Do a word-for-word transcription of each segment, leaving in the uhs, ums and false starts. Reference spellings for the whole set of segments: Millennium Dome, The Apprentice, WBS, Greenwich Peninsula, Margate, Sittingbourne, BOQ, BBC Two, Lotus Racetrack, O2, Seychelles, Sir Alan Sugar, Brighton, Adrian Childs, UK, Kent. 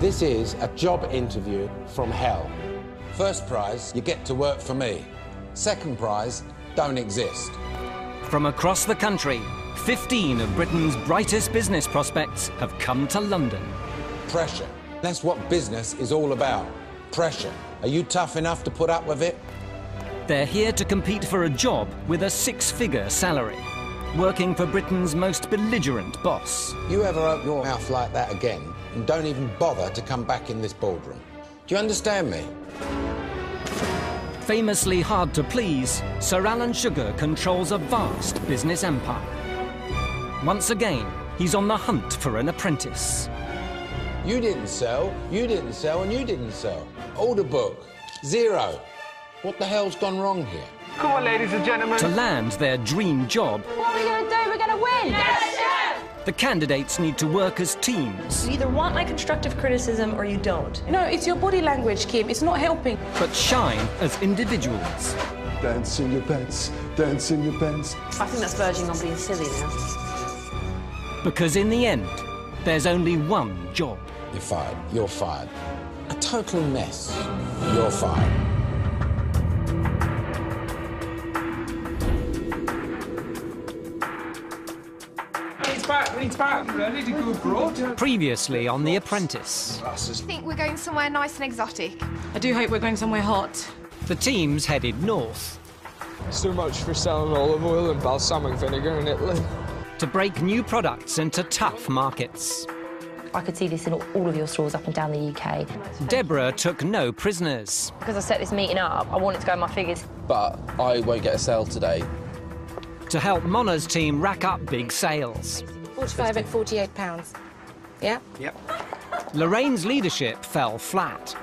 This is a job interview from hell. First prize, you get to work for me. Second prize, don't exist. From across the country, fifteen of Britain's brightest business prospects have come to London. Pressure. That's what business is all about. Pressure. Are you tough enough to put up with it? They're here to compete for a job with a six-figure salary, working for Britain's most belligerent boss. You ever open your mouth like that again, and don't even bother to come back in this boardroom. Do you understand me? Famously hard to please, Sir Alan Sugar controls a vast business empire. Once again, he's on the hunt for an apprentice. You didn't sell, you didn't sell, and you didn't sell. Order book, zero. What the hell's gone wrong here? Come on, ladies and gentlemen. To land their dream job. What are we going to do? We're going to win! Yes, chef! The candidates need to work as teams. You either want my constructive criticism or you don't. No, it's your body language, Kim. It's not helping. But shine as individuals. Dance in your pants. Dance in your pants. I think that's verging on being silly now. Because in the end, there's only one job. You're fired. You're fired. A total mess. You're fired. Previously on The Apprentice. I think we're going somewhere nice and exotic. I do hope we're going somewhere hot. The team's headed north. It's too much for selling olive oil and balsamic vinegar in Italy. To break new products into tough markets. I could see this in all of your stores up and down the U K. Deborah took no prisoners. Because I set this meeting up, I want it to go in my figures. But I won't get a sale today. To help Mona's team rack up big sales. forty-five at forty-eight pounds. Yeah? Yep. Lorraine's leadership fell flat.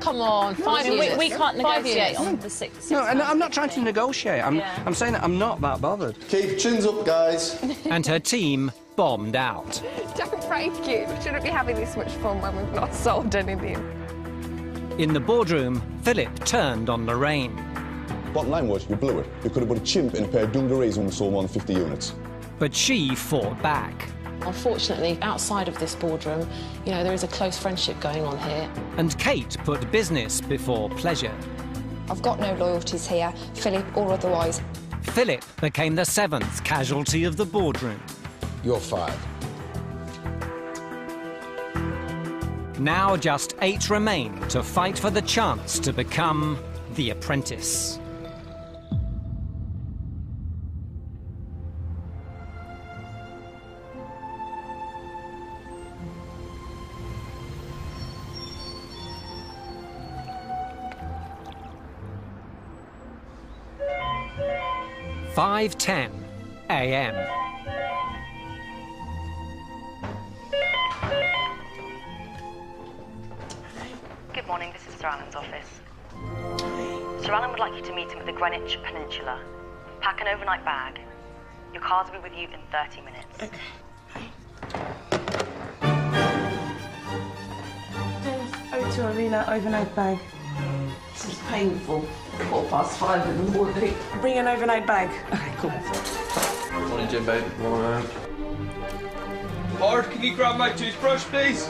Come on, five we, we can't negotiate on the six. six no, and I'm not trying to negotiate. I'm, yeah. I'm saying that I'm not that bothered. Keep chins up, guys. And her team bombed out. Don't break it. We shouldn't be having this much fun when we've not sold anything. In the boardroom, Philip turned on Lorraine. Bottom line was, you blew it. You could have put a chimp in a pair of dungarees when we sold more than fifty units. But she fought back. Unfortunately, outside of this boardroom, you know, there is a close friendship going on here. And Kate put business before pleasure. I've got no loyalties here, Philip or otherwise. Philip became the seventh casualty of the boardroom. You're fired. Now just eight remain to fight for the chance to become the apprentice. five ten a m Good morning, this is Sir Alan's office. Sir Alan would like you to meet him at the Greenwich Peninsula. Pack an overnight bag. Your cars will be with you in thirty minutes. Okay. O two Arena overnight bag. This is painful. Quarter past five in the morning. Bring an overnight bag. Okay, cool. Morning, Jimbo. Morning. Lord, can you grab my toothbrush, please?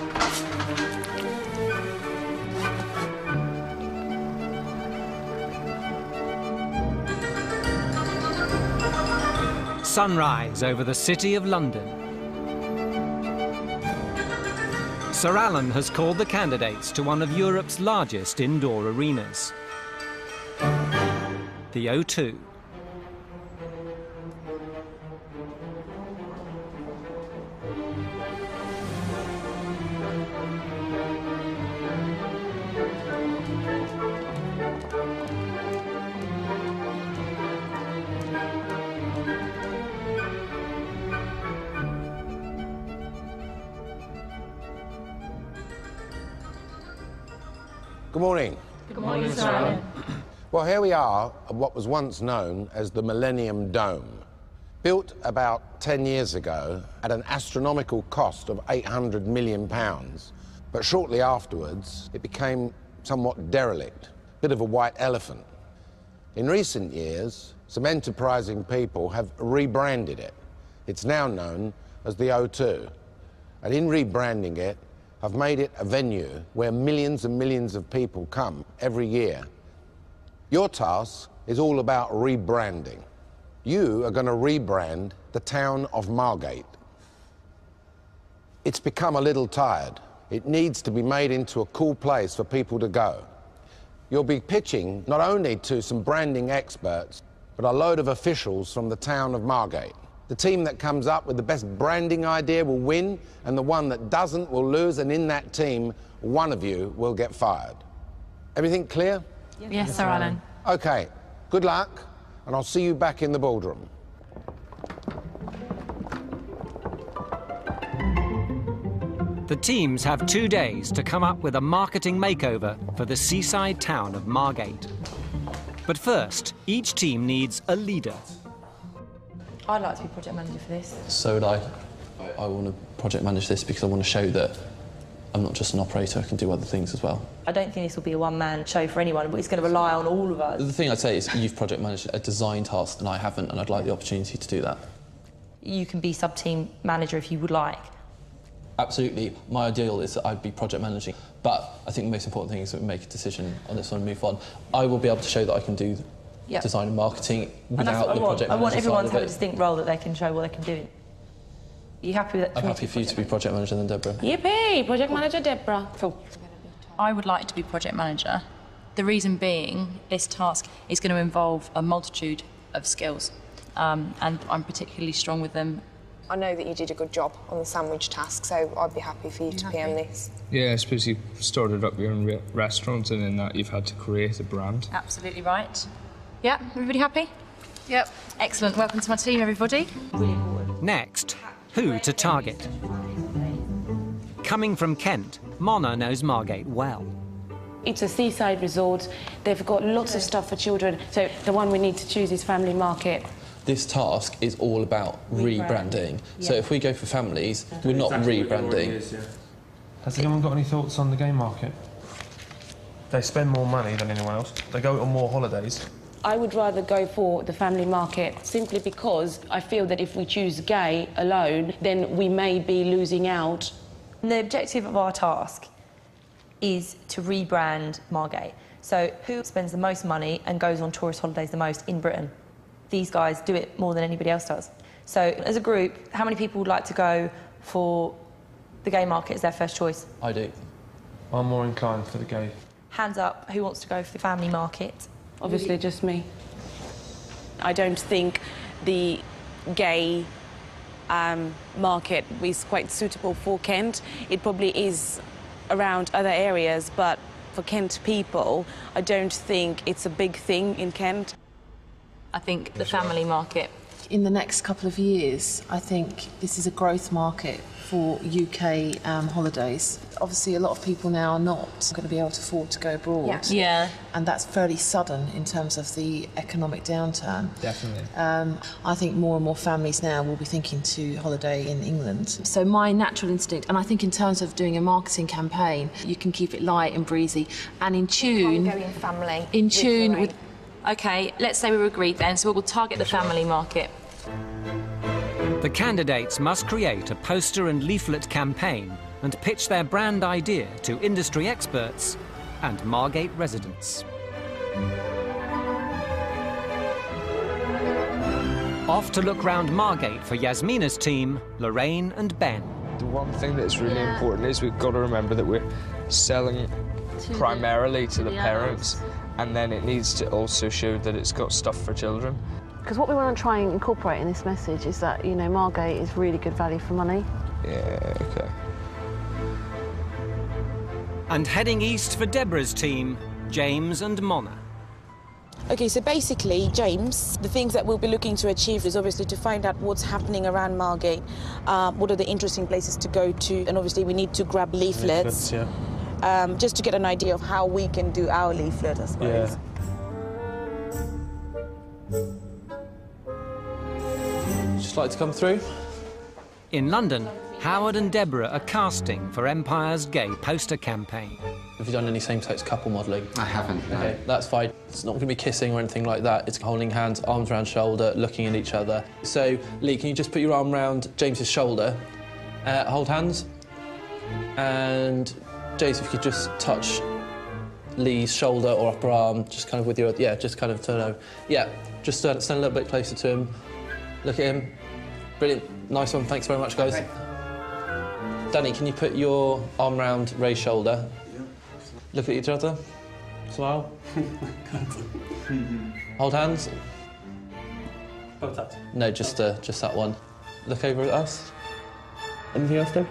Sunrise over the city of London. Sir Alan has called the candidates to one of Europe's largest indoor arenas, the O two. Good morning. Good morning, Sir Alan. Well, here we are at what was once known as the Millennium Dome. Built about ten years ago at an astronomical cost of eight hundred million pounds, but shortly afterwards it became somewhat derelict, a bit of a white elephant. In recent years, some enterprising people have rebranded it. It's now known as the O two, and in rebranding it, I've made it a venue where millions and millions of people come every year. Your task is all about rebranding. You are going to rebrand the town of Margate. It's become a little tired. It needs to be made into a cool place for people to go. You'll be pitching not only to some branding experts, but a load of officials from the town of Margate. The team that comes up with the best branding idea will win, and the one that doesn't will lose, and in that team, one of you will get fired. Everything clear? Yes, yes Sir Alan. OK, good luck, and I'll see you back in the ballroom. The teams have two days to come up with a marketing makeover for the seaside town of Margate. But first, each team needs a leader. I'd like to be project manager for this. So would I. I want to project manage this because I want to show that I'm not just an operator, I can do other things as well. I don't think this will be a one-man show for anyone, but it's going to rely on all of us. The thing I'd say is you've project managed a design task and I haven't, and I'd like the opportunity to do that. You can be sub-team manager if you would like. Absolutely. My ideal is that I'd be project managing, but I think the most important thing is that we make a decision on this one and move on. I will be able to show that I can do yep. design and marketing without and the project manager. I want everyone to have a distinct role that they can show what they can do. Are you happy with that? I'm happy for you to be project manager then, Deborah. Yippee! Project manager, Deborah. Cool. I would like to be project manager. The reason being, this task is going to involve a multitude of skills, um, and I'm particularly strong with them. I know that you did a good job on the sandwich task, so I'd be happy for you to P M this. Yeah, I suppose you started up your own re restaurant, and in that you've had to create a brand. Absolutely right. Yeah, everybody happy? Yep. Excellent. Welcome to my team, everybody. Next, who to target? Coming from Kent, Mona knows Margate well. It's a seaside resort. They've got lots of stuff for children, so the one we need to choose is Family Market. This task is all about rebranding. Yeah. So if we go for families, yeah. we're not exactly rebranding. Is, yeah. Has anyone got any thoughts on the game market? They spend more money than anyone else. They go on more holidays. I would rather go for the Family Market simply because I feel that if we choose gay alone, then we may be losing out. The objective of our task is to rebrand Margate. So who spends the most money and goes on tourist holidays the most in Britain? These guys do it more than anybody else does. So, as a group, how many people would like to go for the gay market as their first choice? I do. I'm more inclined for the gay. Hands up, who wants to go for the Family Market? Obviously, just me. I don't think the gay um, market is quite suitable for Kent. It probably is around other areas, but for Kent people, I don't think it's a big thing in Kent. I think the Family Market. In the next couple of years, I think this is a growth market for U K um, holidays. Obviously, a lot of people now are not going to be able to afford to go abroad. Yeah. yeah. And that's fairly sudden in terms of the economic downturn. Definitely. Um, I think more and more families now will be thinking to holiday in England. So my natural instinct, and I think in terms of doing a marketing campaign, you can keep it light and breezy and in tune. You can go in family. In tune with. OK, let's say we're agreed then, so we'll target the Family Market. The candidates must create a poster and leaflet campaign and pitch their brand idea to industry experts and Margate residents. Off to look round Margate for Yasmina's team, Lorraine and Ben. The one thing that's really yeah. important is we've got to remember that we're selling to primarily the, to, to the, the parents. Adults. And then it needs to also show that it's got stuff for children. Because what we want to try and incorporate in this message is that, you know, Margate is really good value for money. Yeah, OK. And heading east for Deborah's team, James and Mona. OK, so basically, James, the things that we'll be looking to achieve is obviously to find out what's happening around Margate, uh, what are the interesting places to go to, and obviously we need to grab leaflets. leaflets yeah. Um, just to get an idea of how we can do our leaflet, I suppose. Yeah. Just like to come through. In London, Howard and Deborah are casting for Empire's gay poster campaign. Have you done any same-sex couple modelling? I haven't, no. OK, that's fine. It's not going to be kissing or anything like that. It's holding hands, arms around shoulder, looking at each other. So, Lee, can you just put your arm around James's shoulder? Uh, hold hands. And Jace, if you could just touch Lee's shoulder or upper arm, just kind of with your, yeah, just kind of turn over. Yeah, just stand, stand a little bit closer to him. Look at him. Brilliant. Nice one. Thanks very much, guys. Okay. Danny, can you put your arm round Ray's shoulder? Yeah. Look at each other. Smile. Hold hands. Both hands. No, just uh, just that one. Look over at us. Anything else, Deb?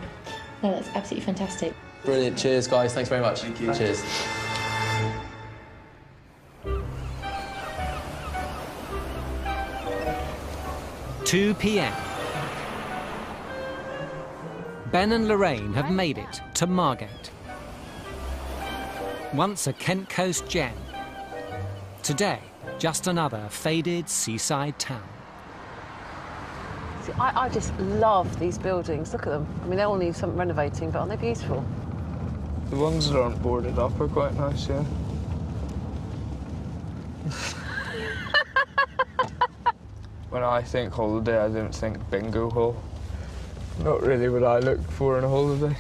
No, that's absolutely fantastic. Brilliant. Cheers, guys. Thanks very much. Thank you. Cheers. two p m Ben and Lorraine have made it to Margate. Once a Kent Coast gem. Today, just another faded seaside town. See, I, I just love these buildings. Look at them. I mean, they all need some renovating, but aren't they beautiful? The ones that aren't boarded up are quite nice, yeah. When I think holiday, I don't think bingo hall. Not really what I look for in a holiday.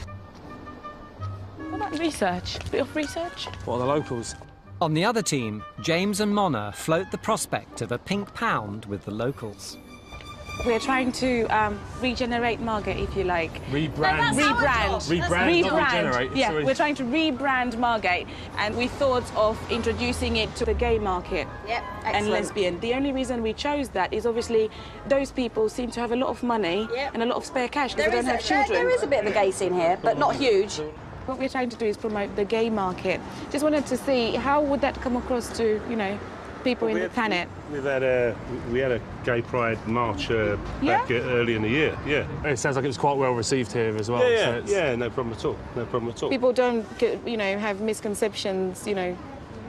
What about research? A bit of research? What are the locals? On the other team, James and Mona float the prospect of a pink pound with the locals. We're trying to um, regenerate Margate, if you like. Rebrand. No, rebrand. Rebrand, not regenerate. Yeah, sorry. We're trying to rebrand Margate, and we thought of introducing it to the gay market. Yep, excellent. And lesbian. The only reason we chose that is obviously those people seem to have a lot of money yep. and a lot of spare cash because they don't a, have children. There, there is a bit of a gay scene here, but not huge. What we're trying to do is promote the gay market. Just wanted to see how would that come across to, you know, people well, in the had, planet. We've had a we had a gay pride march uh, yeah? back early in the year. Yeah, it sounds like it was quite well received here as well. Yeah, yeah, so it's... yeah, no problem at all. No problem at all. People don't, you know, have misconceptions. You know,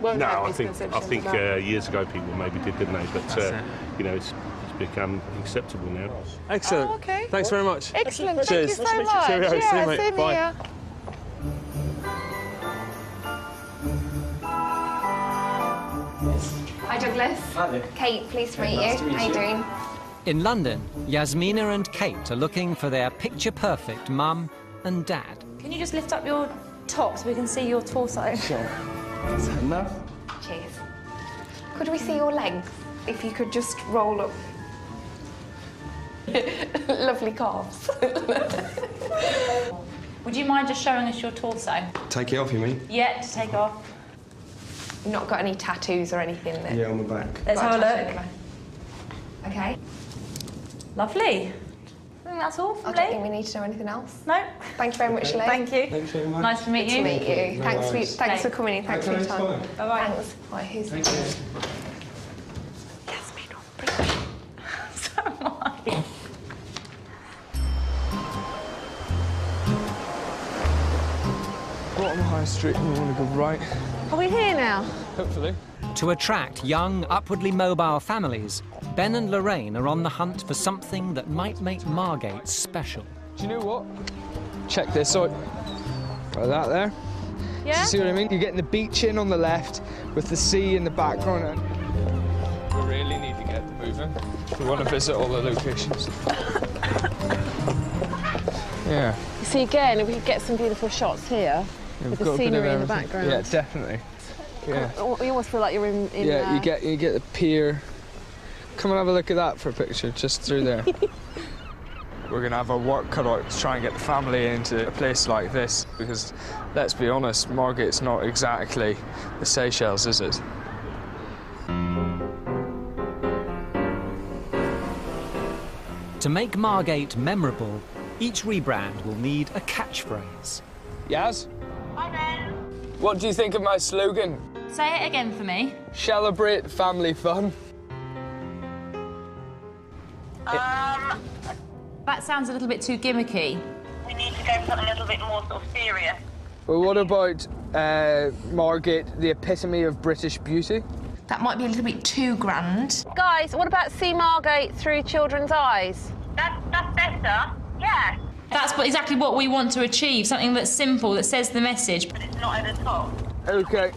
won't no, have I think I think uh, years ago people maybe did, didn't they? But uh, you know, it's, it's become acceptable now. Excellent. Oh, okay. Thanks very much. Excellent. Thank Cheers. You so much. Cheerio. Cheerio. See you, mate. See Bye. You. Hi, Douglas. Hi there. Kate, pleased to meet you. How are you doing? In London, Yasmina and Kate are looking for their picture-perfect mum and dad. Can you just lift up your top so we can see your torso? Sure. Is that enough? Cheers. Could we see your legs? If you could just roll up. Lovely calves. Would you mind just showing us your torso? Take it off, you mean? Yeah, to take it off. Not got any tattoos or anything there. Yeah, on the back. Let's have a look. Okay. Lovely. I think that's all from Lee. I don't think we need to know anything else. No. Thank you very much, Lee. Thank you. Thanks very much. Nice to meet you. Nice to meet you. Thanks for thanks for coming in. Thanks for your time. All right. Thanks. Right, who's next? Yasmin, bring me. So nice. Bottom High Street, and we want to go right. Are we here now? Hopefully. To attract young, upwardly mobile families, Ben and Lorraine are on the hunt for something that might make Margate special. Do you know what? Check this. So, like that there. Yeah. See what I mean? You're getting the beach in on the left with the sea in the background. We really need to get moving. We want to visit all the locations. Yeah. You see, again, if we could get some beautiful shots here. Yeah, with the scenery in the background. Yeah, definitely. Yeah. You almost feel like you're in. in yeah, uh... you get you get the pier. Come and have a look at that for a picture, just through there. We're gonna have our work cut out to try and get the family into a place like this because, let's be honest, Margate's not exactly the Seychelles, is it? To make Margate memorable, each rebrand will need a catchphrase. Yaz? Hi, Ben. What do you think of my slogan? Say it again for me. Celebrate family fun. Um... That sounds a little bit too gimmicky. We need to go for something a little bit more sort of serious. Well, what about uh, Margate, the epitome of British beauty? That might be a little bit too grand. Guys, what about see Margate through children's eyes? That's, that's better, yeah. That's exactly what we want to achieve, something that's simple, that says the message. But it's not over the top. OK.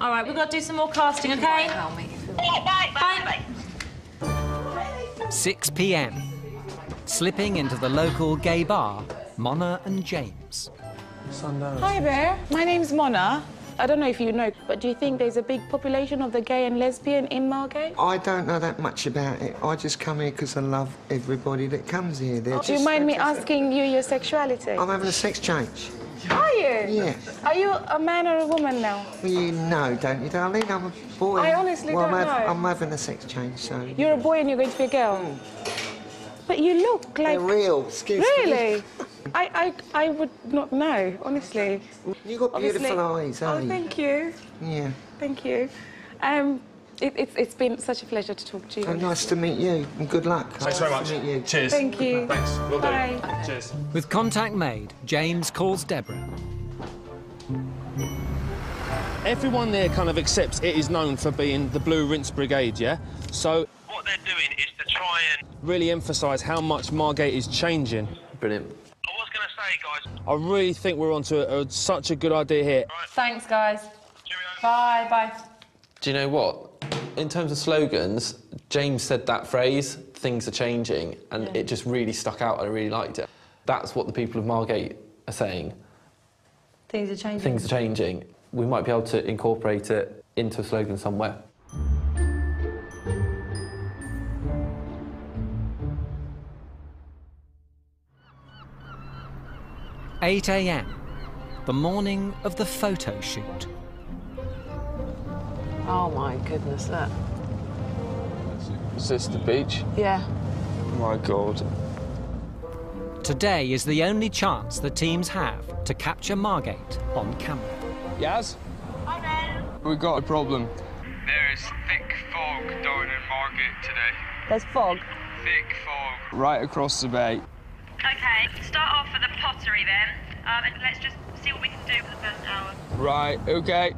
All right, we've got to do some more casting, OK? Bye, bye, bye. six p m Slipping into the local gay bar, Mona and James. sundown. Hi there, my name's Mona. I don't know if you know, but do you think there's a big population of the gay and lesbian in Margate? I don't know that much about it. I just come here because I love everybody that comes here. They're oh, do you mind me asking you your sexuality? I'm having a sex change. Are you? Yeah. Are you a man or a woman now? Well, you know, don't you, darling? I'm a boy. I honestly well, don't I'm know. I'm having a sex change, so... You're a boy and you're going to be a girl? Mm. But you look like... They're real, excuse really? me. Really? I, I, I would not know, honestly. You've got beautiful honestly. eyes, haven't you? Oh, thank you. Yeah. Thank you. Um, it, it's, it's been such a pleasure to talk to you. Oh, nice to meet you, and good luck. Thanks very much. Meet you. Cheers. Thank you. Thanks. Will do. Bye. Cheers. With contact made, James calls Deborah. Everyone there kind of accepts it is known for being the Blue Rinse Brigade, yeah? So... What they're doing is to try and... really emphasise how much Margate is changing. Brilliant. Guys. I really think we're onto a, a, such a good idea here. Right. Thanks, guys. Cheerio. Bye, bye. Do you know what? In terms of slogans, James said that phrase, things are changing, and yeah. it just really stuck out and I really liked it. That's what the people of Margate are saying. Things are changing. Things are changing. We might be able to incorporate it into a slogan somewhere. eight a m, the morning of the photo shoot. Oh, my goodness, look. Is this the beach? Yeah. Oh, my God. Today is the only chance the teams have to capture Margate on camera. Yaz? Hello. We've got a problem. There is thick fog down in Margate today. There's fog? Thick fog. Right across the bay. OK, start off with the pottery, then, um, and let's just see what we can do for the first hour. Right, OK.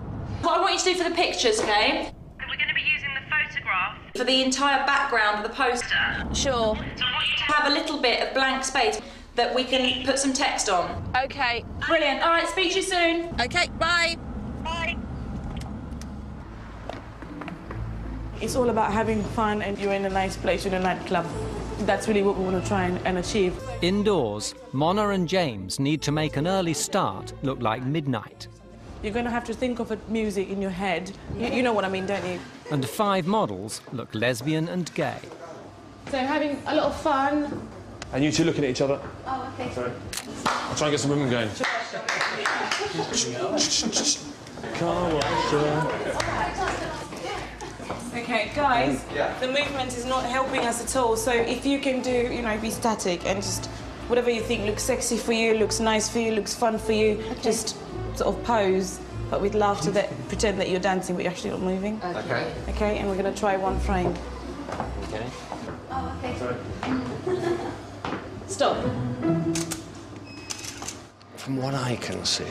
What I want you to do for the pictures, okay? We're going to be using the photograph for the entire background of the poster. Sure. So I want you to have a little bit of blank space that we can put some text on. OK. Brilliant. All right, speak to you soon. OK, bye. Bye. It's all about having fun and you're in a nice place, you're in a nightclub. That's really what we want to try and, and achieve. Indoors, Mona and James need to make an early start look like midnight. You're going to have to think of a music in your head. You, you know what I mean, don't you? And five models look lesbian and gay. So having a lot of fun. And you two looking at each other. Oh, OK. Sorry. I'll try and get some women going. Come on. Okay, guys, yeah. the movement is not helping us at all, so if you can do, you know, be static and just whatever you think looks sexy for you, looks nice for you, looks fun for you, okay. just sort of pose, but with laughter that pretend that you're dancing, but you're actually not moving. Okay. Okay, okay and we're going to try one frame. Okay. Oh, okay. Sorry. Stop. From what I can see,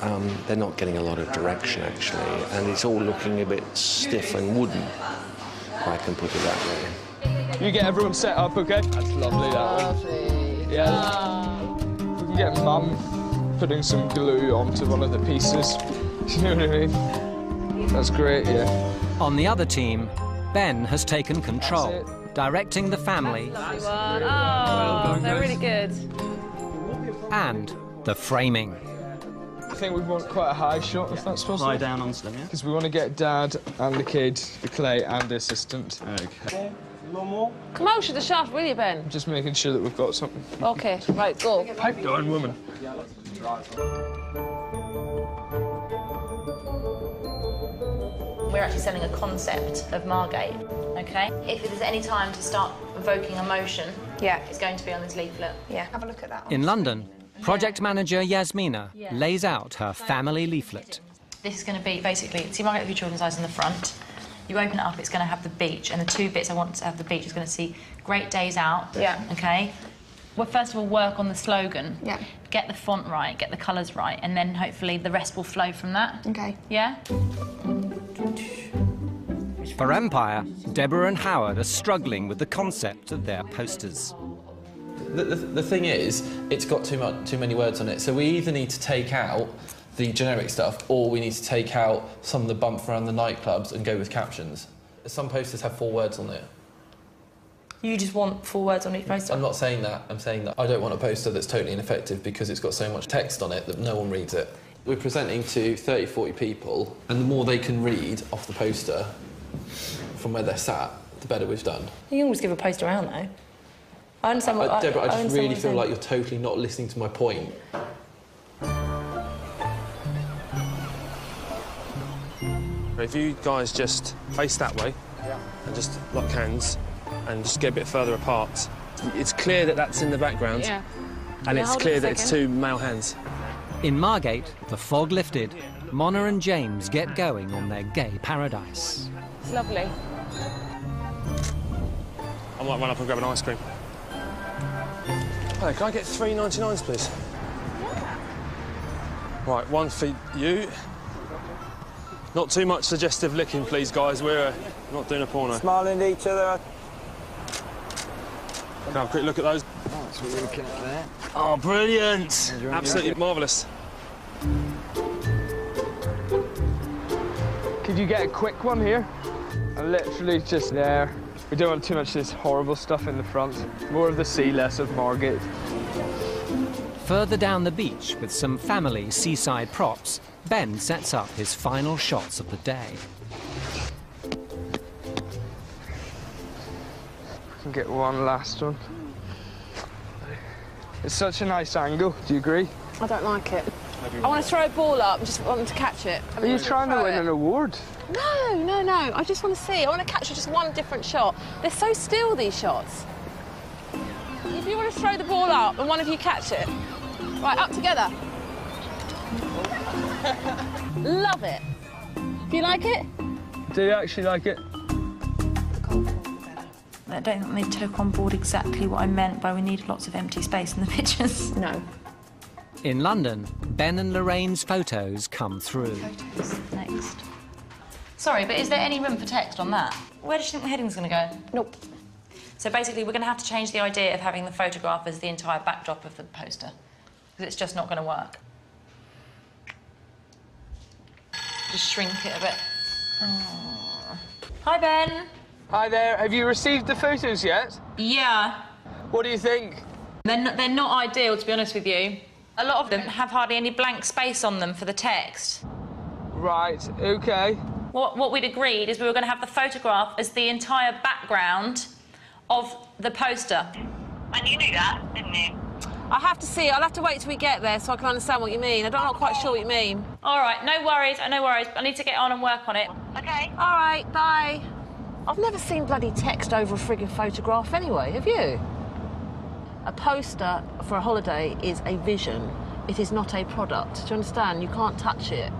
um, they're not getting a lot of direction, actually, and it's all looking a bit stiff and wooden, if I can put it that way. You get everyone set up, OK? That's lovely, that one. Yeah. Ah. We can get Mum putting some glue onto one of the pieces. Do you know what I mean? That's great, yeah. On the other team, Ben has taken control, directing the family. That's a lovely one. Oh, well done, they're guys. Really good. And the framing. I think we want quite a high shot, yeah. if that's possible. Lie down onto them, yeah? Because we want to get Dad and the kid, the clay and the assistant. OK. Come out of the shaft, will you, Ben? I'm just making sure that we've got something. OK, right, go. Pipe down, woman. We're actually selling a concept of Margate, OK? If there's any time to start evoking emotion, yeah. it's going to be on this leaflet. Yeah. Have a look at that. In London, Project manager Yasmina yeah. lays out her family leaflet. This is going to be basically, see Margate with your children's eyes in the front. You open it up, it's going to have the beach, and the two bits I want to have the beach is going to see great days out. Yeah. Okay. Well, first of all, work on the slogan. Yeah. Get the font right, get the colours right, and then hopefully the rest will flow from that. Okay. Yeah. For Empire, Deborah and Howard are struggling with the concept of their posters. The, the, the thing is, it's got too much, too many words on it, so we either need to take out the generic stuff or we need to take out some of the bump around the nightclubs and go with captions. Some posters have four words on it. You just want four words on each poster. I'm not saying that. I'm saying that I don't want a poster that's totally ineffective because it's got so much text on it that no one reads it. We're presenting to thirty, forty people, and the more they can read off the poster from where they're sat, the better we've done. You can always give a poster out, though. I understand what... I, Deborah, I, I just I really feel like you're totally not listening to my point. If you guys just face that way, yeah, and just lock hands, and just get a bit further apart. It's clear that that's in the background, yeah, and yeah, it's clear that it's two male hands. In Margate, the fog lifted. Monna and James get going on their gay paradise. It's lovely. I might run up and grab an ice cream. Hello, can I get three ninety-nines, please? Yeah. Right, one for you. Not too much suggestive licking, please, guys. We're uh, not doing a porno. Smiling at each other. Can I have a quick look at those? Oh, that's what we're looking at there. Oh, brilliant! Absolutely marvellous. Could you get a quick one here? I'm literally just there. We don't want too much of this horrible stuff in the front. More of the sea, less of Margate. Further down the beach, with some family seaside props, Ben sets up his final shots of the day. Get one last one. It's such a nice angle. Do you agree? I don't like it. I want to throw a ball up and just want to catch it. I mean, are you trying to win it. An award? No, no, no. I just want to see. I want to catch just one different shot. They're so still, these shots. If you want to throw the ball up and one of you catch it, right, up together. Love it. Do you like it? Do you actually like it? I don't think they took on board exactly what I meant by we needed lots of empty space in the pictures. No. In London, Ben and Lorraine's photos come through. Photos next. Sorry, but is there any room for text on that? Where do you think the heading's going to go? Nope. So basically, we're going to have to change the idea of having the photograph as the entire backdrop of the poster, because it's just not going to work. Just shrink it a bit. Oh. Hi, Ben. Hi there. Have you received the photos yet? Yeah. What do you think? They're not, they're not ideal, to be honest with you. A lot of them have hardly any blank space on them for the text. Right, OK. What, what we'd agreed is we were going to have the photograph as the entire background of the poster. And you knew that, didn't you? I have to see. I'll have to wait till we get there so I can understand what you mean. I'm not quite sure what you mean. All right, no worries, no worries. I need to get on and work on it. OK. All right, bye. I've never seen bloody text over a frigging photograph anyway, have you? A poster for a holiday is a vision. It is not a product. Do you understand? You can't touch it.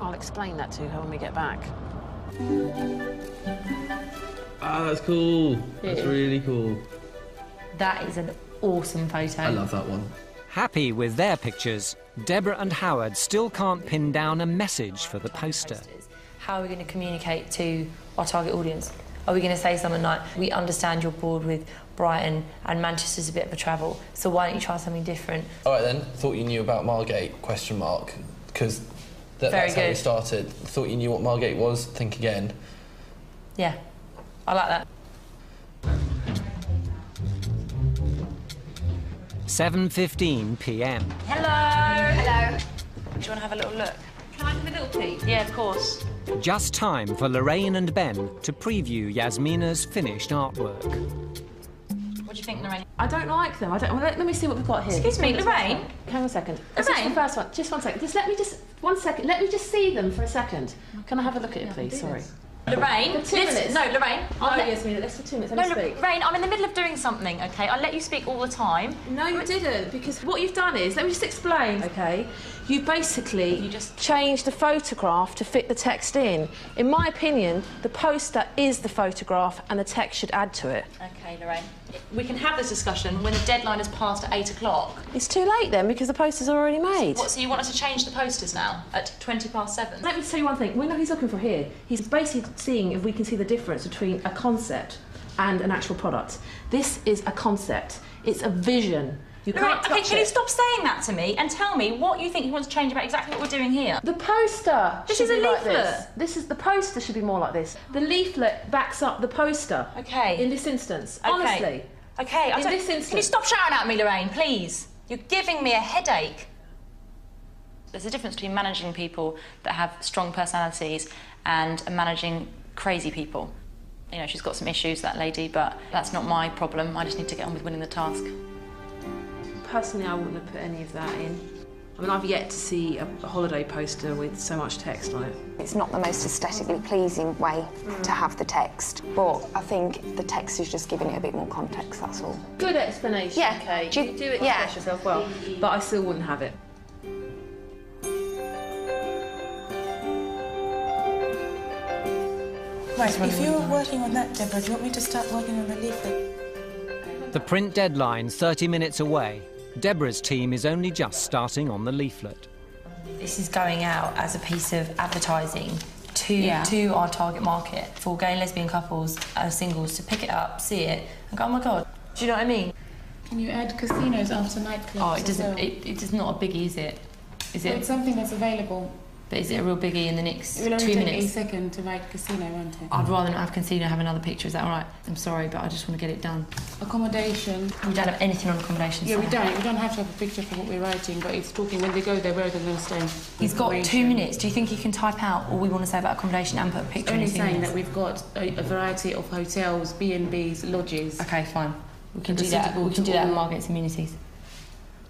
I'll explain that to her when we get back. Ah, that's cool. Yeah. That's really cool. That is an awesome photo. I love that one. Happy with their pictures, Deborah and Howard still can't pin down a message for the poster. How are we going to communicate to our target audience? Are we going to say something like, we understand you're bored with Brighton and Manchester's a bit of a travel, so why don't you try something different? All right, then. Thought you knew about Margate, question mark, because that, that's good. How we started. Thought you knew what Margate was, think again. Yeah, I like that. seven fifteen p m Hello. Hello. Do you want to have a little look? Can I have a little peek? Yeah, of course. Just time for Lorraine and Ben to preview Yasmina's finished artwork. What do you think, Lorraine? I don't like them. I don't. Well, let, let me see what we've got here. Excuse me, Lorraine. Hang on a second. Lorraine. Just the first one. Just one second. Just let me just one second. Let me just see them for a second. Can I have a look at it, please? Sorry. Lorraine, for two listen, minutes. No, Lorraine. Oh, no, Yasmina, let's for two minutes. Let no, me speak. Lorraine, I'm in the middle of doing something, OK? I let you speak all the time. No, you didn't, because what you've done is, let me just explain, OK? You basically you just changed the photograph to fit the text in. In my opinion, the poster is the photograph and the text should add to it. OK, Lorraine. We can have this discussion when the deadline is passed at eight o'clock. It's too late, then, because the posters are already made. What, so you want us to change the posters now at twenty past seven? Let me tell you one thing. We know he's looking for here. He's basically seeing if we can see the difference between a concept and an actual product. This is a concept. It's a vision. You can't right, touch okay, can it. you stop saying that to me and tell me what you think you want to change about exactly what we're doing here? The poster This is a leaflet. Like this. this is the poster should be more like this. The leaflet backs up the poster. Okay. In this instance, okay. honestly. Okay. In I this instance. Can you stop shouting at me, Lorraine, please? You're giving me a headache. There's a difference between managing people that have strong personalities and managing crazy people. You know, she's got some issues, that lady, but that's not my problem. I just need to get on with winning the task. Personally, I wouldn't have put any of that in. I mean, I've yet to see a holiday poster with so much text on it. It's not the most aesthetically pleasing way mm. to have the text, but I think the text is just giving it a bit more context, that's all. Good explanation, yeah. Kate. Do you, you do it yeah. express yourself well, but I still wouldn't have it. Right, if you're working on that, Deborah, do you want me to start working on the leaflet? The print deadline's thirty minutes away. Deborah's team is only just starting on the leaflet. This is going out as a piece of advertising to, yeah. to our target market for gay and lesbian couples and singles to pick it up, see it, and go, oh, my God, do you know what I mean? Can you add casinos after nightclubs? Oh, it doesn't, well? it, it's not a biggie, is it? Is it? Well, it's something that's available. But is it a real biggie in the next two minutes? It will only take a second to write casino, won't it? I'd rather not have casino, have another picture. Is that all right? I'm sorry, but I just want to get it done. Accommodation. We don't have anything on accommodation. Yeah, so. we don't. We don't have to have a picture for what we're writing, but it's talking when they go there, where they're going to stay. He's got two minutes. Do you think he can type out all we want to say about accommodation and put a picture in? It's only saying that we've got a, a variety of hotels, B and Bs, lodges. OK, fine. We can do that. We can do that in Margate's communities.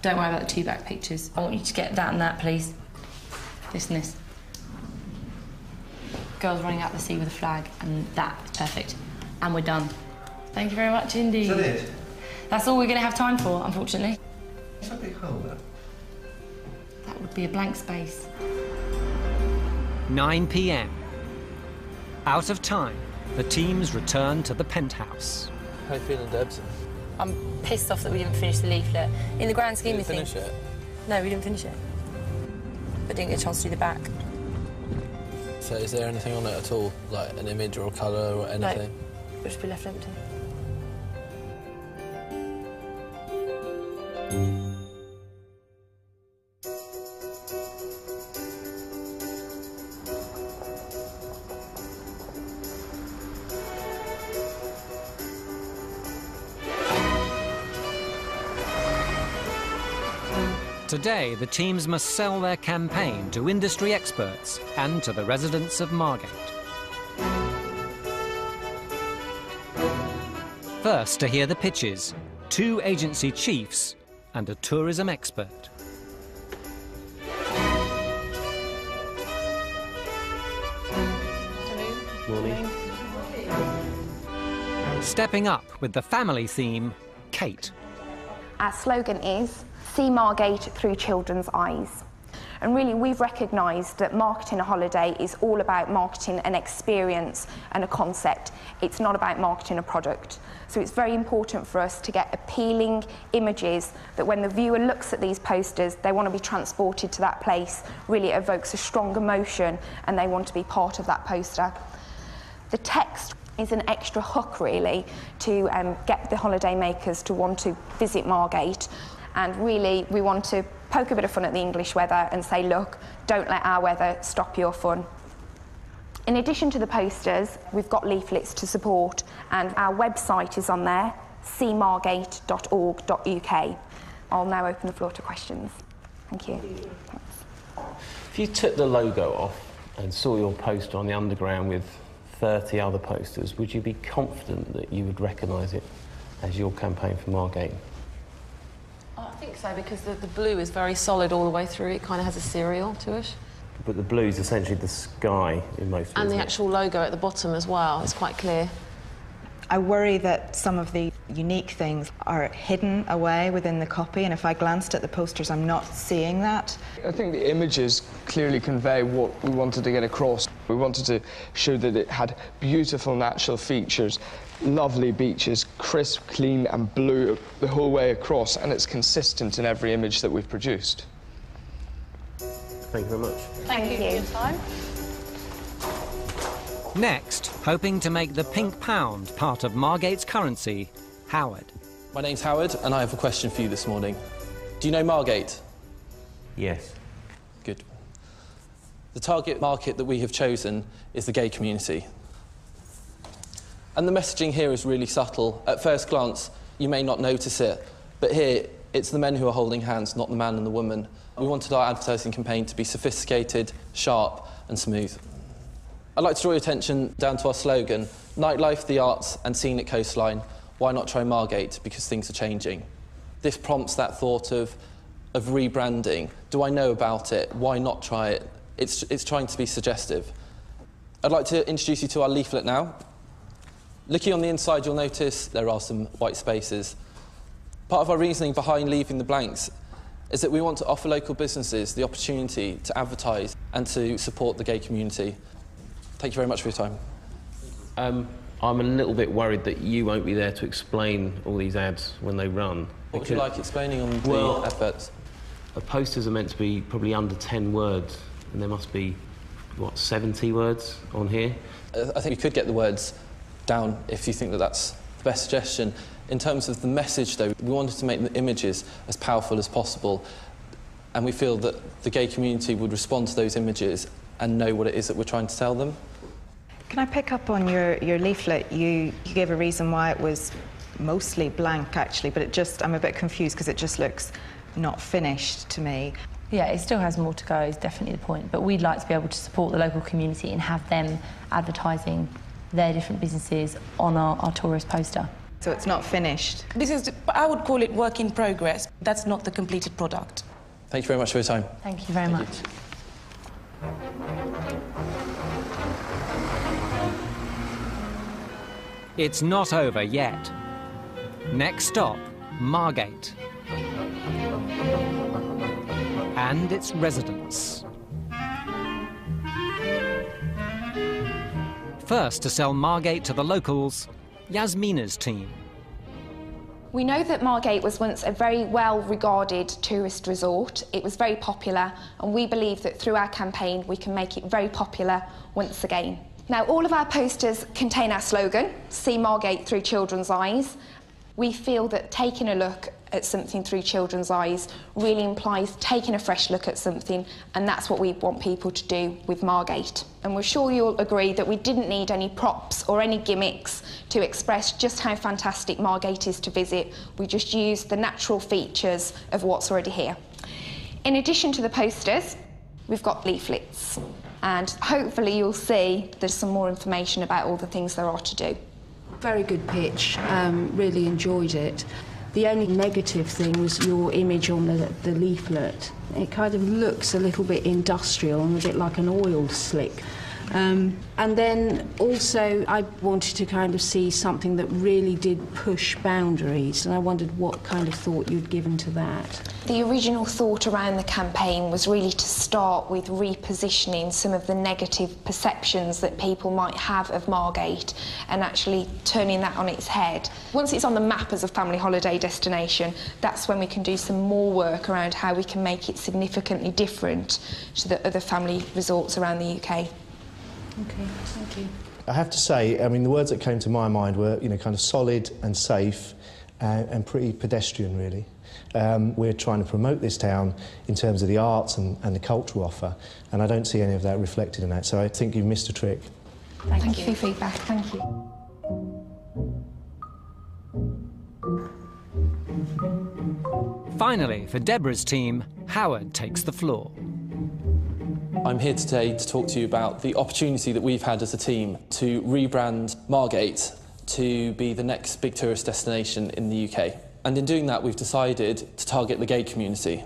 Don't worry about the two-back pictures. I want you to get that and that, please. This and this. Girls running out the sea with a flag, and that's perfect. And we're done. Thank you very much indeed. Is that it? That's all we're going to have time for, unfortunately. Is that a big hole there? That would be a blank space. nine p m Out of time, the teams return to the penthouse. How are you feeling, Debs? I'm pissed off that we didn't finish the leaflet. In the grand scheme of things. Did you finish it? No, we didn't finish it. I didn't get a chance to do the back. So is there anything on it at all? Like an image or a colour or anything? No, it'll just be left empty. Today, the teams must sell their campaign to industry experts and to the residents of Margate. First to hear the pitches, two agency chiefs and a tourism expert. Morning. Stepping up with the family theme, Kate. Our slogan is, see Margate through children's eyes. And really, we've recognised that marketing a holiday is all about marketing an experience and a concept. It's not about marketing a product. So it's very important for us to get appealing images that when the viewer looks at these posters, they want to be transported to that place. Really, it evokes a strong emotion and they want to be part of that poster. The text is an extra hook, really, to um, get the holidaymakers to want to visit Margate. And really, we want to poke a bit of fun at the English weather and say, look, don't let our weather stop your fun. In addition to the posters, we've got leaflets to support, and our website is on there, see margate dot org dot U K. I'll now open the floor to questions. Thank you. Thanks. If you took the logo off and saw your poster on the underground with thirty other posters, would you be confident that you would recognise it as your campaign for Margate? I think so, because the, the blue is very solid all the way through. It kind of has a serial to it. But the blue is essentially the sky in most. And the actual logo at the bottom as well. It's quite clear. I worry that some of the unique things are hidden away within the copy, and if I glanced at the posters, I'm not seeing that. I think the images clearly convey what we wanted to get across. We wanted to show that it had beautiful natural features, lovely beaches, crisp, clean and blue the whole way across, and it's consistent in every image that we've produced. Thank you very much. Thank, Thank you for your time. Next, hoping to make the pink pound part of Margate's currency, Howard. My name's Howard, and I have a question for you this morning. Do you know Margate? Yes. Good. The target market that we have chosen is the gay community. And the messaging here is really subtle. At first glance, you may not notice it, but here, it's the men who are holding hands, not the man and the woman. We wanted our advertising campaign to be sophisticated, sharp, and smooth. I'd like to draw your attention down to our slogan, nightlife, the arts, and scenic coastline. Why not try Margate? Because things are changing. This prompts that thought of, of rebranding. Do I know about it? Why not try it? It's, it's trying to be suggestive. I'd like to introduce you to our leaflet now. Looking on the inside, you'll notice there are some white spaces. Part of our reasoning behind leaving the blanks is that we want to offer local businesses the opportunity to advertise and to support the gay community. Thank you very much for your time. Um, I'm a little bit worried that you won't be there to explain all these ads when they run. What would you like explaining on well, the adverts? The posters are meant to be probably under ten words, and there must be, what, seventy words on here? I think we could get the words down if you think that that's the best suggestion. In terms of the message, though, we wanted to make the images as powerful as possible, and we feel that the gay community would respond to those images and know what it is that we're trying to tell them. Can I pick up on your, your leaflet? You, you gave a reason why it was mostly blank, actually, but it just, I'm a bit confused because it just looks not finished to me. Yeah, it still has more to go, is definitely the point, but we'd like to be able to support the local community and have them advertising their different businesses on our, our tourist poster. So it's not finished. This is, I would call it work in progress. That's not the completed product. Thank you very much for your time. Thank you very Thank much. You. It's not over yet. Next stop, Margate. And its residents. First to sell Margate to the locals, Yasmina's team. We know that Margate was once a very well-regarded tourist resort. It was very popular, and we believe that through our campaign we can make it very popular once again. Now, all of our posters contain our slogan, See Margate Through Children's Eyes. We feel that taking a look at something through children's eyes really implies taking a fresh look at something, and that's what we want people to do with Margate. And we're sure you'll agree that we didn't need any props or any gimmicks to express just how fantastic Margate is to visit. We just used the natural features of what's already here. In addition to the posters, we've got leaflets, and hopefully you'll see there's some more information about all the things there are to do. Very good pitch, um, really enjoyed it. The only negative thing was your image on the, the leaflet. It kind of looks a little bit industrial and a bit like an oil slick. Um, and then also I wanted to kind of see something that really did push boundaries, and I wondered what kind of thought you'd given to that. The original thought around the campaign was really to start with repositioning some of the negative perceptions that people might have of Margate and actually turning that on its head. Once it's on the map as a family holiday destination, that's when we can do some more work around how we can make it significantly different to the other family resorts around the U K. Okay, thank you. I have to say, I mean, the words that came to my mind were, you know, kind of solid and safe and, and pretty pedestrian, really. Um, we're trying to promote this town in terms of the arts and, and the cultural offer, and I don't see any of that reflected in that, so I think you've missed a trick. Thank, thank you for your feedback, thank you. Finally, for Deborah's team, Howard takes the floor. I'm here today to talk to you about the opportunity that we've had as a team to rebrand Margate to be the next big tourist destination in the U K. And in doing that, we've decided to target the gay community.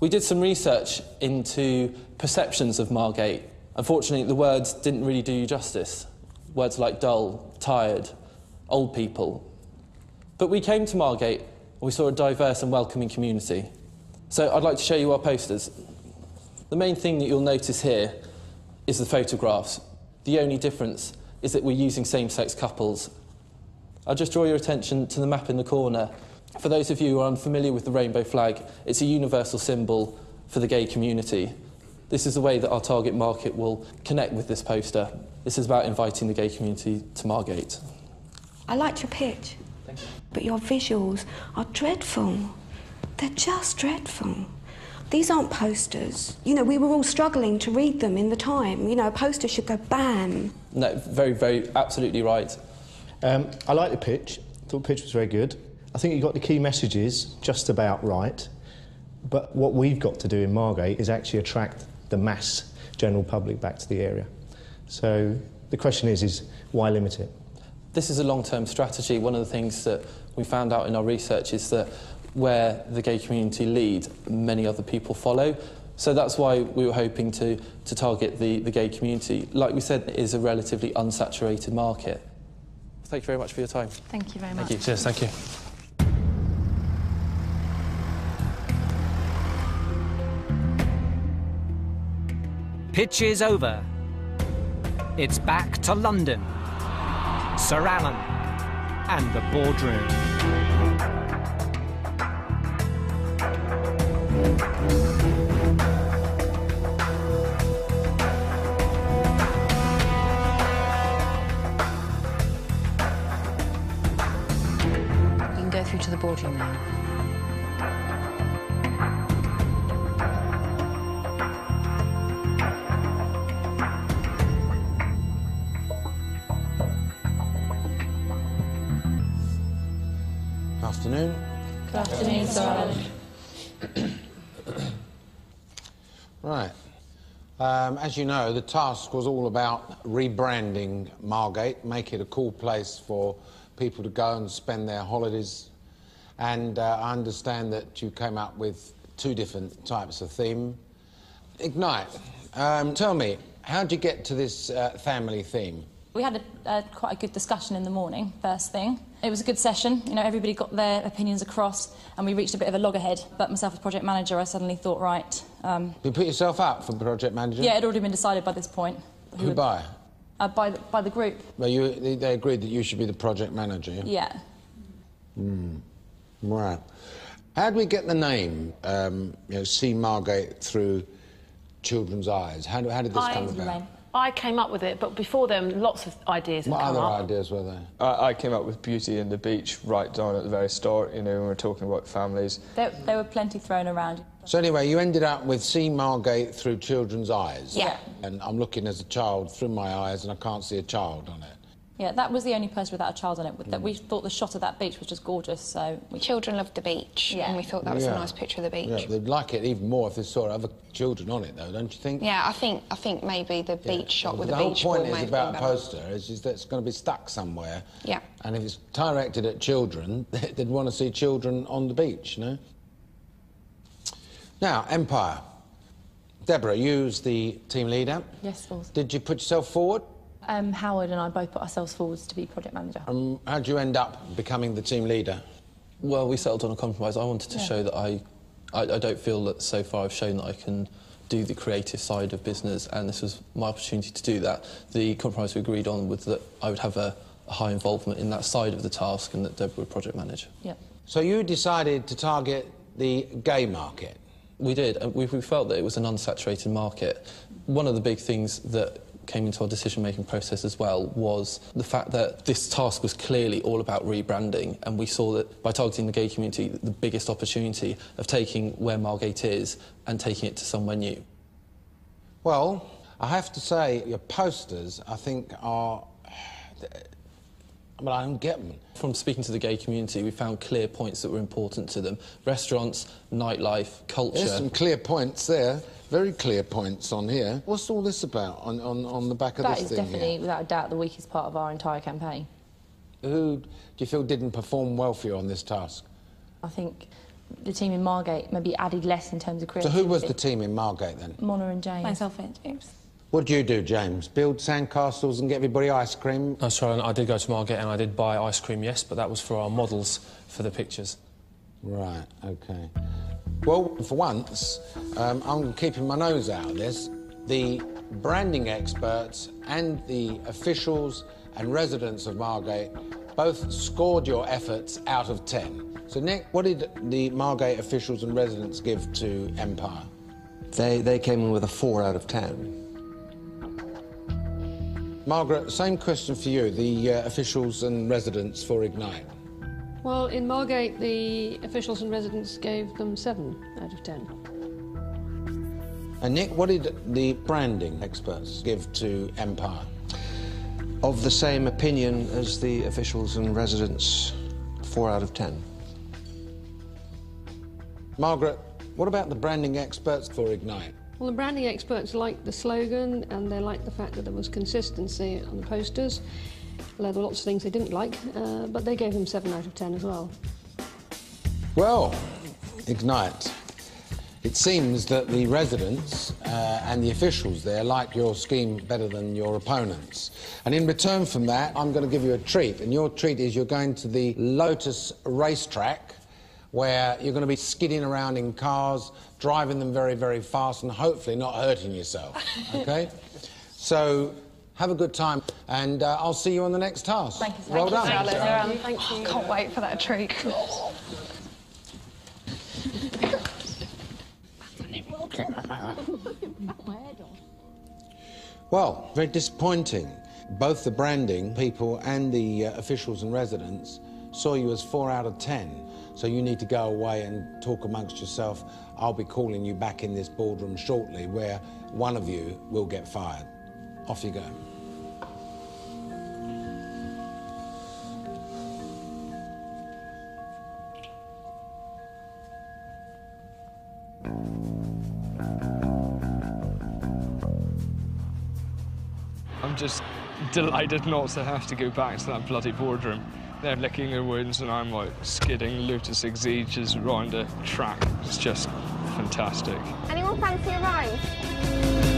We did some research into perceptions of Margate. Unfortunately, the words didn't really do you justice. Words like dull, tired, old people. But we came to Margate and we saw a diverse and welcoming community. So I'd like to show you our posters. The main thing that you'll notice here is the photographs. The only difference is that we're using same-sex couples. I'll just draw your attention to the map in the corner. For those of you who are unfamiliar with the rainbow flag, it's a universal symbol for the gay community. This is the way that our target market will connect with this poster. This is about inviting the gay community to Margate. I liked your pitch. Thank you. but your visuals are dreadful. They're just dreadful. These aren't posters. You know, we were all struggling to read them in the time. You know, a poster should go bam. No, very, very, absolutely right. Um, I like the pitch. I thought the pitch was very good. I think you got the key messages just about right. But what we've got to do in Margate is actually attract the mass general public back to the area. So the question is, is why limit it? This is a long-term strategy. One of the things that we found out in our research is that where the gay community lead, many other people follow. So that's why we were hoping to, to target the, the gay community. Like we said, it is a relatively unsaturated market. Thank you very much for your time. Thank you very much. Thank you. Cheers, thank you. Pitch is over. It's back to London, Sir Alan, and the boardroom. You can go through to the boardroom now. Good afternoon. Good afternoon, Sir. Right. Um, as you know, the task was all about rebranding Margate, make it a cool place for people to go and spend their holidays. And uh, I understand that you came up with two different types of theme. Ignite. Um, tell me, how did you get to this uh, family theme? We had a, uh, quite a good discussion in the morning, first thing. It was a good session, you know, everybody got their opinions across and we reached a bit of a loggerhead, but myself as project manager, I suddenly thought, right... Um, you put yourself up for project manager? Yeah, it had already been decided by this point. Who, Who by? Uh, by, the, by the group. Well, you, they agreed that you should be the project manager, yeah? Yeah. Mm. Right. How do we get the name, um, you know, See Margate Through Children's Eyes? How, do, how did this I come about? Name. I came up with it, but before them, lots of ideas had come up. What other ideas were there? I, I came up with Beauty and the Beach right down at the very start, you know, when we were talking about families. There, there were plenty thrown around. So anyway, you ended up with See Margate Through Children's Eyes. Yeah. And I'm looking as a child through my eyes and I can't see a child on it. Yeah, that was the only person without a child on it. That mm. We thought the shot of that beach was just gorgeous, so... We... Children love the beach, yeah. And we thought that was yeah. a nice picture of the beach. Yeah, they'd like it even more if they saw other children on it, though, don't you think? Yeah, I think I think maybe the beach yeah. shot well, with the, the beach... The whole point is about a poster is, is that it's going to be stuck somewhere. Yeah. And if it's directed at children, they'd want to see children on the beach, you know? Now, Empire. Deborah, you was the team leader. Yes, of course. Did you put yourself forward? Um, Howard and I both put ourselves forwards to be project manager. Um, how did you end up becoming the team leader? Well, we settled on a compromise. I wanted to yeah. show that I, I... I don't feel that so far I've shown that I can do the creative side of business, and this was my opportunity to do that. The compromise we agreed on was that I would have a, a high involvement in that side of the task and that Deborah would project manage. Yeah. So you decided to target the gay market? We did, and we, we felt that it was an unsaturated market. One of the big things that came into our decision-making process as well was the fact that this task was clearly all about rebranding, and we saw that by targeting the gay community, the biggest opportunity of taking where Margate is and taking it to somewhere new. Well, I have to say, your posters, I think, are... I mean, I don't get them. From speaking to the gay community, we found clear points that were important to them. Restaurants, nightlife, culture... There's some clear points there. Very clear points on here. What's all this about on, on, on the back of this thing? That is definitely, here? without a doubt, the weakest part of our entire campaign. Who do you feel didn't perform well for you on this task? I think the team in Margate maybe added less in terms of creativity. So who was the team in Margate, then? Mona and James. Myself and James. What do you do, James? Build sandcastles and get everybody ice cream? No, sorry, I did go to Margate and I did buy ice cream, yes, but that was for our models for the pictures. Right, OK. Well, for once, um, I'm keeping my nose out of this. The branding experts and the officials and residents of Margate both scored your efforts out of ten. So, Nick, what did the Margate officials and residents give to Empire? They, they came in with a four out of ten. Margaret, same question for you, the uh, officials and residents for Ignite. Well, in Margate, the officials and residents gave them seven out of ten. And Nick, what did the branding experts give to Empire? Of the same opinion as the officials and residents, four out of ten. Margaret, what about the branding experts for Ignite? Well, the branding experts liked the slogan, and they liked the fact that there was consistency on the posters. Well, there were lots of things they didn't like, uh, but they gave them seven out of ten as well. Well, Ignite. It seems that the residents uh, and the officials there like your scheme better than your opponents. And in return from that, I'm going to give you a treat. And your treat is you're going to the Lotus Racetrack, where you're going to be skidding around in cars, driving them very, very fast, and hopefully not hurting yourself, OK? So have a good time, and uh, I'll see you on the next task. Thank you, well done. Thank you, Sir Alan. Thank you. I can't wait for that treat. Well, very disappointing. Both the branding people and the uh, officials and residents saw you as four out of ten, so you need to go away and talk amongst yourself. I'll be calling you back in this boardroom shortly, where one of you will get fired. Off you go. I'm just delighted not to have to go back to that bloody boardroom. They're licking their wounds and I'm like skidding Lotus Exeges round a track. It's just fantastic. Anyone fancy a ride?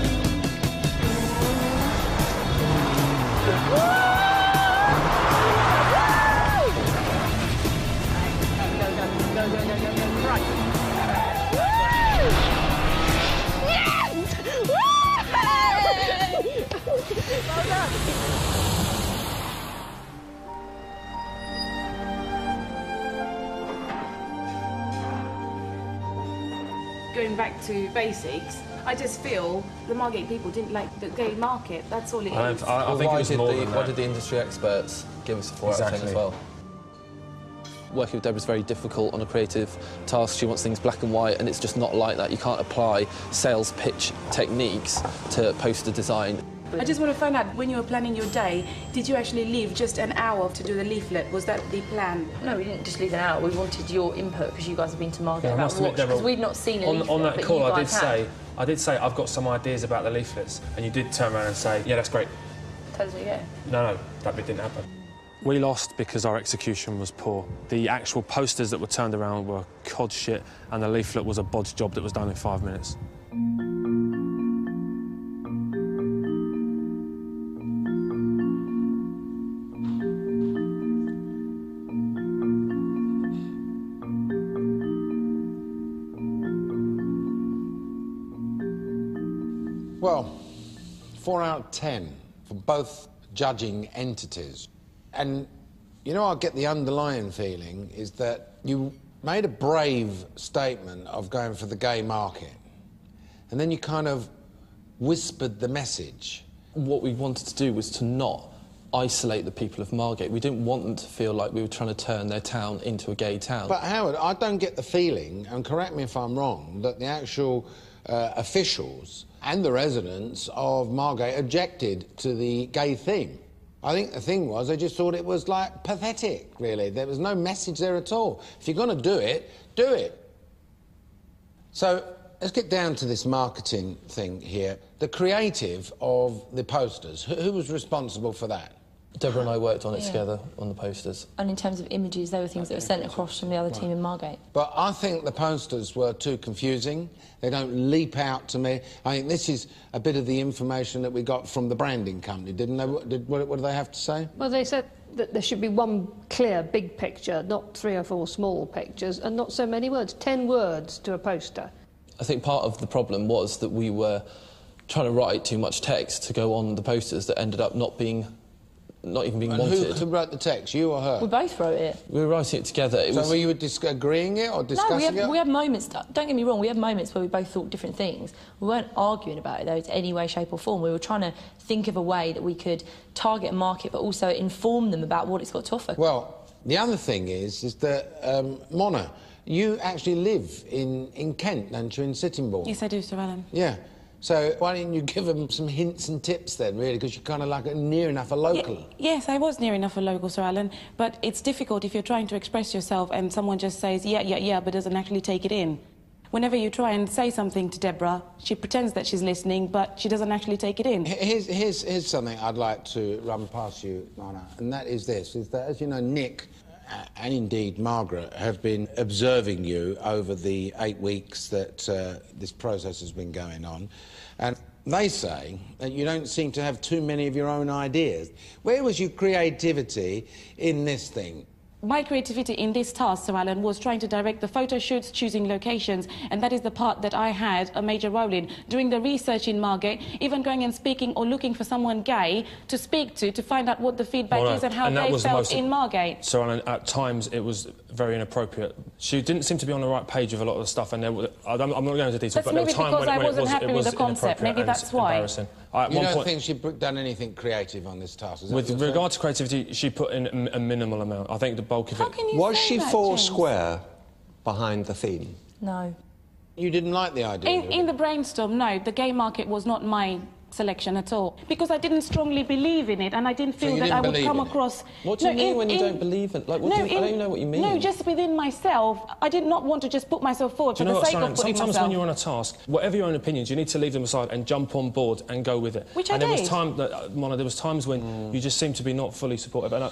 Going back to basics, I just feel the Margate people didn't like the gay market. That's all it is. I, I, I think well, it was more the, than What that. did the industry experts give us a four exactly. out of ten as well? Working with Deborah's very difficult on a creative task. She wants things black and white, and it's just not like that. You can't apply sales pitch techniques to poster design. I just want to find out, when you were planning your day, did you actually leave just an hour to do the leaflet? Was that the plan? No, we didn't just leave an hour. We wanted your input, because you guys have been to market yeah, about what, because we'd not seen a on, leaflet. On that call, I did had. say, I did say, I've got some ideas about the leaflets, and you did turn around and say, yeah, that's great. Tell us what you get. No, no, that bit didn't happen. We lost because our execution was poor. The actual posters that were turned around were cod shit, and the leaflet was a bodge job that was done in five minutes. Well, four out of ten for both judging entities. And, you know, I get the underlying feeling is that you made a brave statement of going for the gay market, and then you kind of whispered the message. What we wanted to do was to not isolate the people of Margate. We didn't want them to feel like we were trying to turn their town into a gay town. But, Howard, I don't get the feeling, and correct me if I'm wrong, that the actual uh, officials and the residents of Margate objected to the gay theme. I think the thing was they just thought it was, like, pathetic, really. There was no message there at all. If you're going to do it, do it. So let's get down to this marketing thing here. The creative of the posters, who, who was responsible for that? Deborah and I worked on it yeah. together, on the posters. And in terms of images, they were things that were sent across from the other right. team in Margate. But I think the posters were too confusing. They don't leap out to me. I think this is a bit of the information that we got from the branding company, didn't they? What did, what, what did they have to say? Well, they said that there should be one clear big picture, not three or four small pictures, and not so many words. Ten words to a poster. I think part of the problem was that we were trying to write too much text to go on the posters that ended up not being... not even being and wanted. Who, who wrote the text, you or her? We both wrote it. We were writing it together. It so was... were you agreeing it or discussing no, we had, it? we had moments, don't get me wrong, we had moments where we both thought different things. We weren't arguing about it, though, in any way, shape or form. We were trying to think of a way that we could target a market but also inform them about what it's got to offer. Well, The other thing is, is that, um, Mona, you actually live in, in Kent, don't you, in Sittingbourne? Yes, I do, Sir Alan. Yeah. So why didn't you give them some hints and tips then, really, because you're kind of like near enough a local? Y yes, I was near enough a local, Sir Alan, but it's difficult if you're trying to express yourself and someone just says, yeah, yeah, yeah, but doesn't actually take it in. Whenever you try and say something to Deborah, she pretends that she's listening, but she doesn't actually take it in. Here's, here's, here's something I'd like to run past you, Nana, and that is this, is that, as you know, Nick uh, and indeed Margaret have been observing you over the eight weeks that uh, this process has been going on, and they say that you don't seem to have too many of your own ideas. Where was your creativity in this thing? My creativity in this task, Sir Alan, was trying to direct the photo shoots, choosing locations, and that is the part that I had a major role in. Doing the research in Margate, even going and speaking or looking for someone gay to speak to, to find out what the feedback well, is and how and they felt the in Margate. Sir Alan, at times it was very inappropriate. She didn't seem to be on the right page with a lot of the stuff, and there was, I'm not going into detail, that's but there was time when, I when it was, it was inappropriate maybe that's and why. embarrassing. I, at you one don't point, think she'd done anything creative on this task? With regard to creativity, she put in a minimal amount. I think the bulk of it... How can you Was she that, four James? square behind the theme? No. You didn't like the idea? In, in the brainstorm, no. The gay market was not my selection at all, because I didn't strongly believe in it, and I didn't feel so that didn't I would come across... What do you no, mean in, when you in... don't believe in... Like, what no, do you... in... I don't know what you mean. No, just within myself, I did not want to just put myself forward for the sake of putting myself... Sometimes when you're on a task, whatever your own opinions, you need to leave them aside and jump on board and go with it. Which and I did. And time... uh, Mona, there was times when mm. you just seemed to be not fully supportive, and I...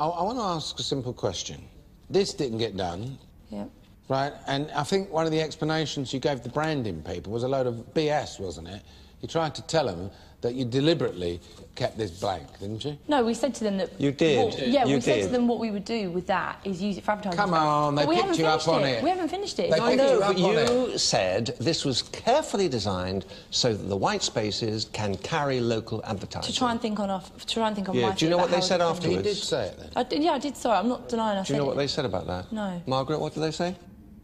I, I want to ask a simple question. This didn't get done. Yeah. Right, and I think one of the explanations you gave the branding people was a load of B S, wasn't it? You tried to tell them that you deliberately kept this blank, didn't you? No, we said to them that... You did. What, yeah, you we did. said to them what we would do with that is use it for advertising. Come on, they picked you up on it. We haven't finished it. They I know, but you said this was carefully designed so that the white spaces can carry local advertising. To try and think on our... To try and think on yeah. my... Do you know what they said afterwards? You did say it, then. I did, yeah, I did say it. I'm not denying I said it. Do you know what they said about that? No. Margaret, what did they say?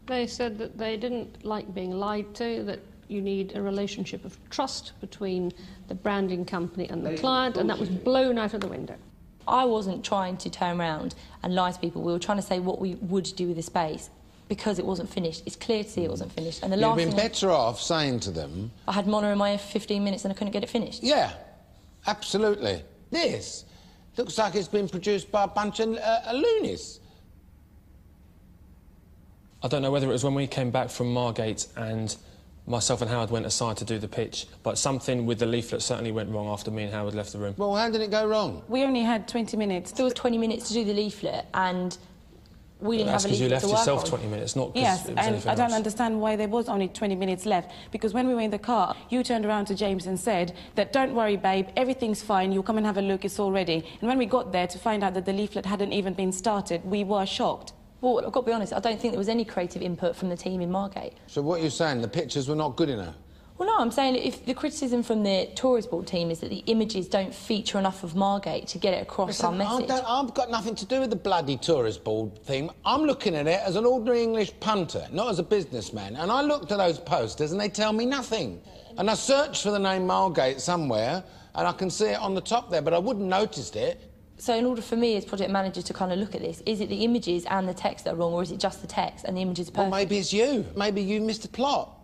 They said that they didn't like being lied to, that you need a relationship of trust between the branding company and the client, and that was blown out of the window. I wasn't trying to turn around and lie to people. We were trying to say what we would do with the space because it wasn't finished. It's clear to see it wasn't finished. And the last You've been better I... off saying to them... I had Mona in my ear for fifteen minutes and I couldn't get it finished. Yeah, absolutely. This looks like it's been produced by a bunch of uh, loonies. I don't know whether it was when we came back from Margate and myself and Howard went aside to do the pitch, but something with the leaflet certainly went wrong after me and Howard left the room. Well, how did it go wrong? We only had twenty minutes. There was twenty minutes to do the leaflet, and we didn't have a leaflet to work on. That's because you left yourself twenty minutes, not because yes, it was anything else. I don't understand why there was only twenty minutes left, because when we were in the car, you turned around to James and said that, don't worry, babe, everything's fine, you'll come and have a look, it's all ready. And when we got there to find out that the leaflet hadn't even been started, we were shocked. Well, I've got to be honest, I don't think there was any creative input from the team in Margate. So what you're saying, the pictures were not good enough? Well, no, I'm saying if the criticism from the tourist board team is that the images don't feature enough of Margate to get it across Listen, our message. I don't, I've got nothing to do with the bloody tourist board thing. I'm looking at it as an ordinary English punter, not as a businessman. And I looked at those posters and they tell me nothing. And I searched for the name Margate somewhere and I can see it on the top there, but I wouldn't noticed it. So in order for me as project manager to kind of look at this, is it the images and the text that are wrong, or is it just the text and the images are perfect? Well, maybe it's you. Maybe you missed the plot.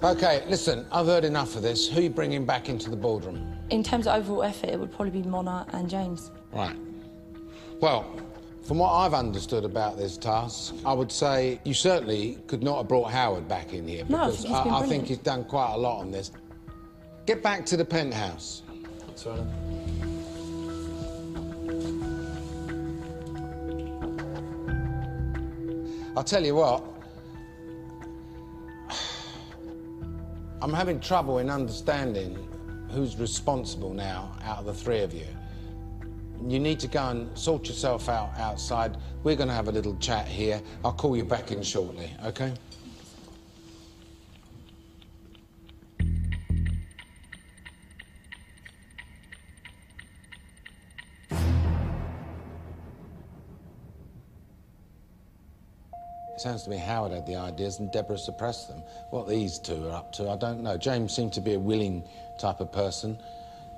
OK, listen, I've heard enough of this. Who are you bringing back into the boardroom? In terms of overall effort, it would probably be Mona and James. Right. Well, from what I've understood about this task, I would say you certainly could not have brought Howard back in here. No, I think he's been brilliant. I think he's done quite a lot on this. Get back to the penthouse. I'll tell you what, I'm having trouble in understanding who's responsible now out of the three of you. You need to go and sort yourself out outside. We're going to have a little chat here. I'll call you back in shortly, OK? Sounds to me Howard had the ideas and Deborah suppressed them. What these two are up to, I don't know. James seemed to be a willing type of person.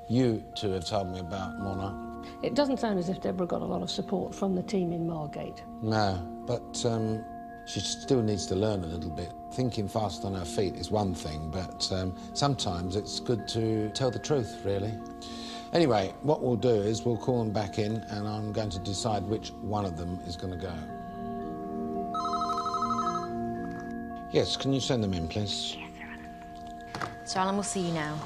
you two have told me about, Mona. It doesn't sound as if Deborah got a lot of support from the team in Margate. No, but um, she still needs to learn a little bit. Thinking fast on her feet is one thing, but um, sometimes it's good to tell the truth, really. Anyway, what we'll do is we'll call them back in and I'm going to decide which one of them is going to go. Yes, can you send them in, please? Yes, Sir Alan. Sir Alan, we'll see you now.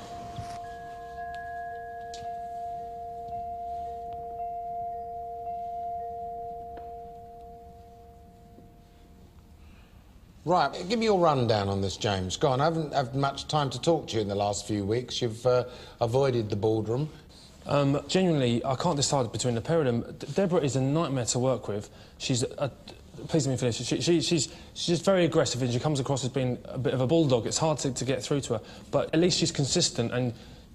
Right, give me your rundown on this, James. Go on, I haven't had much time to talk to you in the last few weeks. You've uh, avoided the boardroom. Um, genuinely, I can't decide between the pair of them. De Deborah is a nightmare to work with. She's a... Please let me finish. She, she, she's, she's very aggressive and she comes across as being a bit of a bulldog. It's hard to, to get through to her, but at least she's consistent and...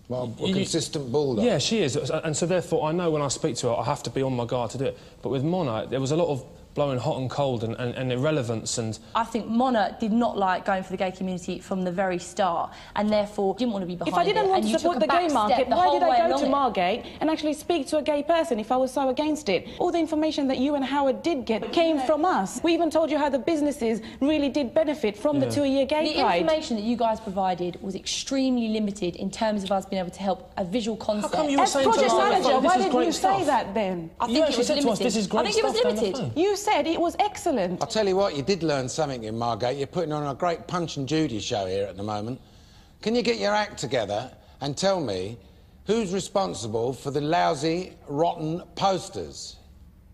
Well, a you, consistent bulldog. Yeah, she is, and so therefore I know when I speak to her I have to be on my guard to do it. But with Mona, there was a lot of blowing hot and cold and, and, and irrelevance and... I think Mona did not like going for the gay community from the very start and therefore didn't want to be behind it. If I didn't it, want to support the gay market, the why did I go to Margate and actually speak to a gay person if I was so against it? All the information that you and Howard did get came yeah. from us. We even told you how the businesses really did benefit from yeah. the two-year gay the pride. The information that you guys provided was extremely limited in terms of us being able to help a visual concept. How come you were As saying project to manager, phone, why didn't you stuff. say that then? I think you it was limited. Us, this is great I think it was limited. You said it was excellent. I'll tell you what, you did learn something in Margate. You're putting on a great Punch and Judy show here at the moment. Can you get your act together and tell me who's responsible for the lousy, rotten posters?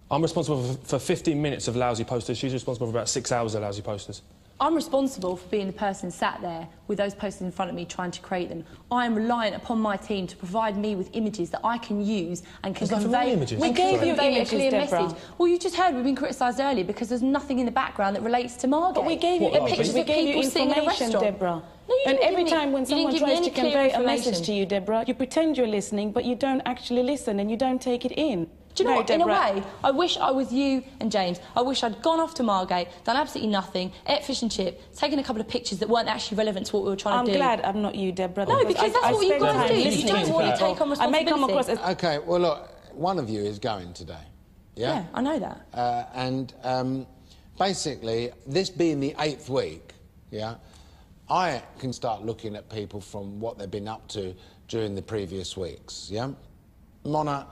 I'm responsible for fifteen minutes of lousy posters. She's responsible for about six hours of lousy posters. I'm responsible for being the person sat there with those posters in front of me trying to create them. I am reliant upon my team to provide me with images that I can use and can there's convey... Images. We gave you images, a message. Well, you just heard we've been criticised earlier because there's nothing in the background that relates to Margate. But we gave you pictures of people sitting in a restaurant. Deborah. No, you and every me, time when someone tries to convey a message to you, Deborah, you pretend you're listening, but you don't actually listen and you don't take it in. Do you know no, what, Deborah. In a way, I wish I was you and James. I wish I'd gone off to Margate, done absolutely nothing, ate fish and chip, taken a couple of pictures that weren't actually relevant to what we were trying I'm to do. I'm glad I'm not you, Deborah. No, because I, that's I what you guys do. You don't want to take on responsibility. I may come across as... OK, well, look, one of you is going today, yeah? Yeah, I know that. Uh, and, um, basically, this being the eighth week, yeah, I can start looking at people from what they've been up to during the previous weeks, yeah? Mona...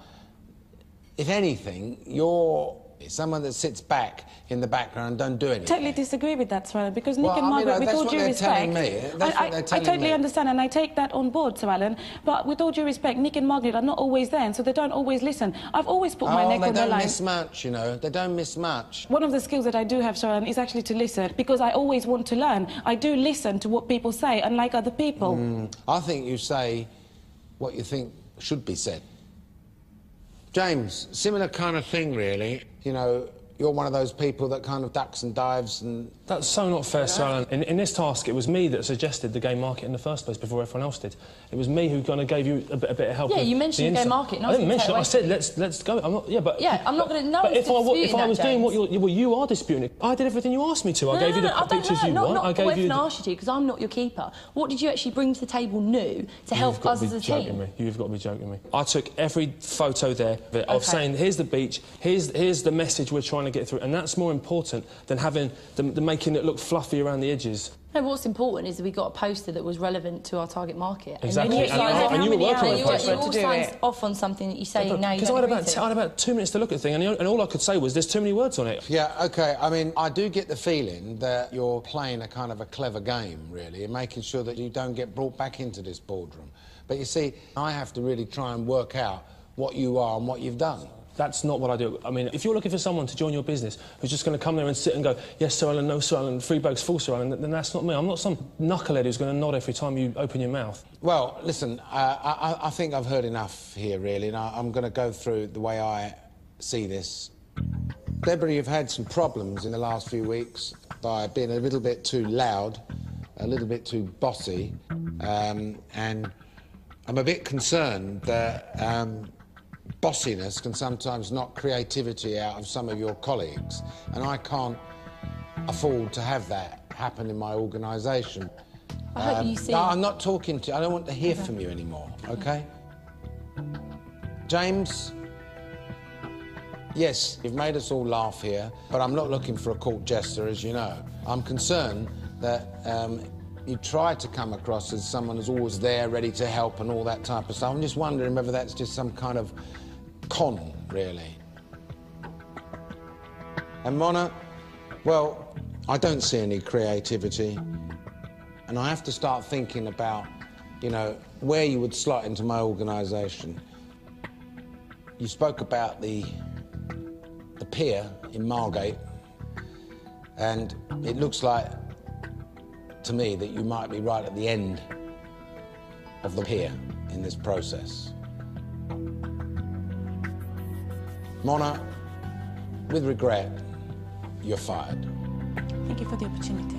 If anything, you're someone that sits back in the background and don't do anything. I totally disagree with that, Sir Alan, because Nick well, and Margaret, I mean, with all due respect... That's what they're telling me. That's I, what they're telling I totally me. understand, and I take that on board, Sir Alan, but with all due respect, Nick and Margaret are not always there, and so they don't always listen. I've always put oh, my neck on the line. They don't miss much, you know. They don't miss much. One of the skills that I do have, Sir Alan, is actually to listen, because I always want to learn. I do listen to what people say, unlike other people. Mm, I think you say what you think should be said. James, similar kind of thing, really. You know, you're one of those people that kind of ducks and dives and... That's so not fair, Sir Alan. In, in this task, it was me that suggested the gay market in the first place before everyone else did. It was me who kind of gave you a bit, a bit of help. Yeah, you mentioned the gay market. I didn't mention it. I said, let's, let's go. I'm not... Yeah, but... Yeah, I'm not going to... No, but if I, if I was doing what you're... Well, you are disputing it. I did everything you asked me to. I gave you the pictures you want. I gave you... No, no, I don't know. Not what I asked you to, because I'm not your keeper. What did you actually bring to the table new to help us as a team? You've got to be joking me. I took every photo there of saying, here's the beach, here's here's the message we're trying to get through, and that's more important than having the, the making it look fluffy around the edges. No, what's important is that we got a poster that was relevant to our target market. Exactly. And, and, and, and, and you were working on a poster. You all signed off on something that you say now you don't agree to. Because I had about two minutes to look at the thing, and, and all I could say was there's too many words on it. Yeah, OK, I mean, I do get the feeling that you're playing a kind of a clever game, really, and making sure that you don't get brought back into this boardroom. But you see, I have to really try and work out what you are and what you've done. That's not what I do. I mean, if you're looking for someone to join your business who's just going to come there and sit and go, yes, Sir Alan, no, Sir Alan, three bags full, Sir Alan, then that's not me. I'm not some knucklehead who's going to nod every time you open your mouth. Well, listen, uh, I, I think I've heard enough here, really, and I, I'm going to go through the way I see this. Deborah, you've had some problems in the last few weeks by being a little bit too loud, a little bit too bossy, um, and I'm a bit concerned that... Um, Bossiness can sometimes knock creativity out of some of your colleagues, and I can't afford to have that happen in my organisation. I um, hope you see... No, I'm not talking to you. I don't want to hear okay. from you anymore, OK? James? Yes, you've made us all laugh here, but I'm not looking for a court jester, as you know. I'm concerned that um, you try to come across as someone who's always there, ready to help and all that type of stuff. I'm just wondering whether that's just some kind of con, really. And Mona, well, I don't see any creativity. And I have to start thinking about, you know, where you would slot into my organisation. You spoke about the, the pier in Margate, and it looks like, to me, that you might be right at the end of the pier in this process. Mona, with regret, you're fired. Thank you for the opportunity.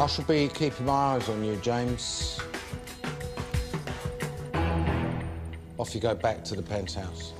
I shall be keeping my eyes on you, James. Off you go back to the penthouse.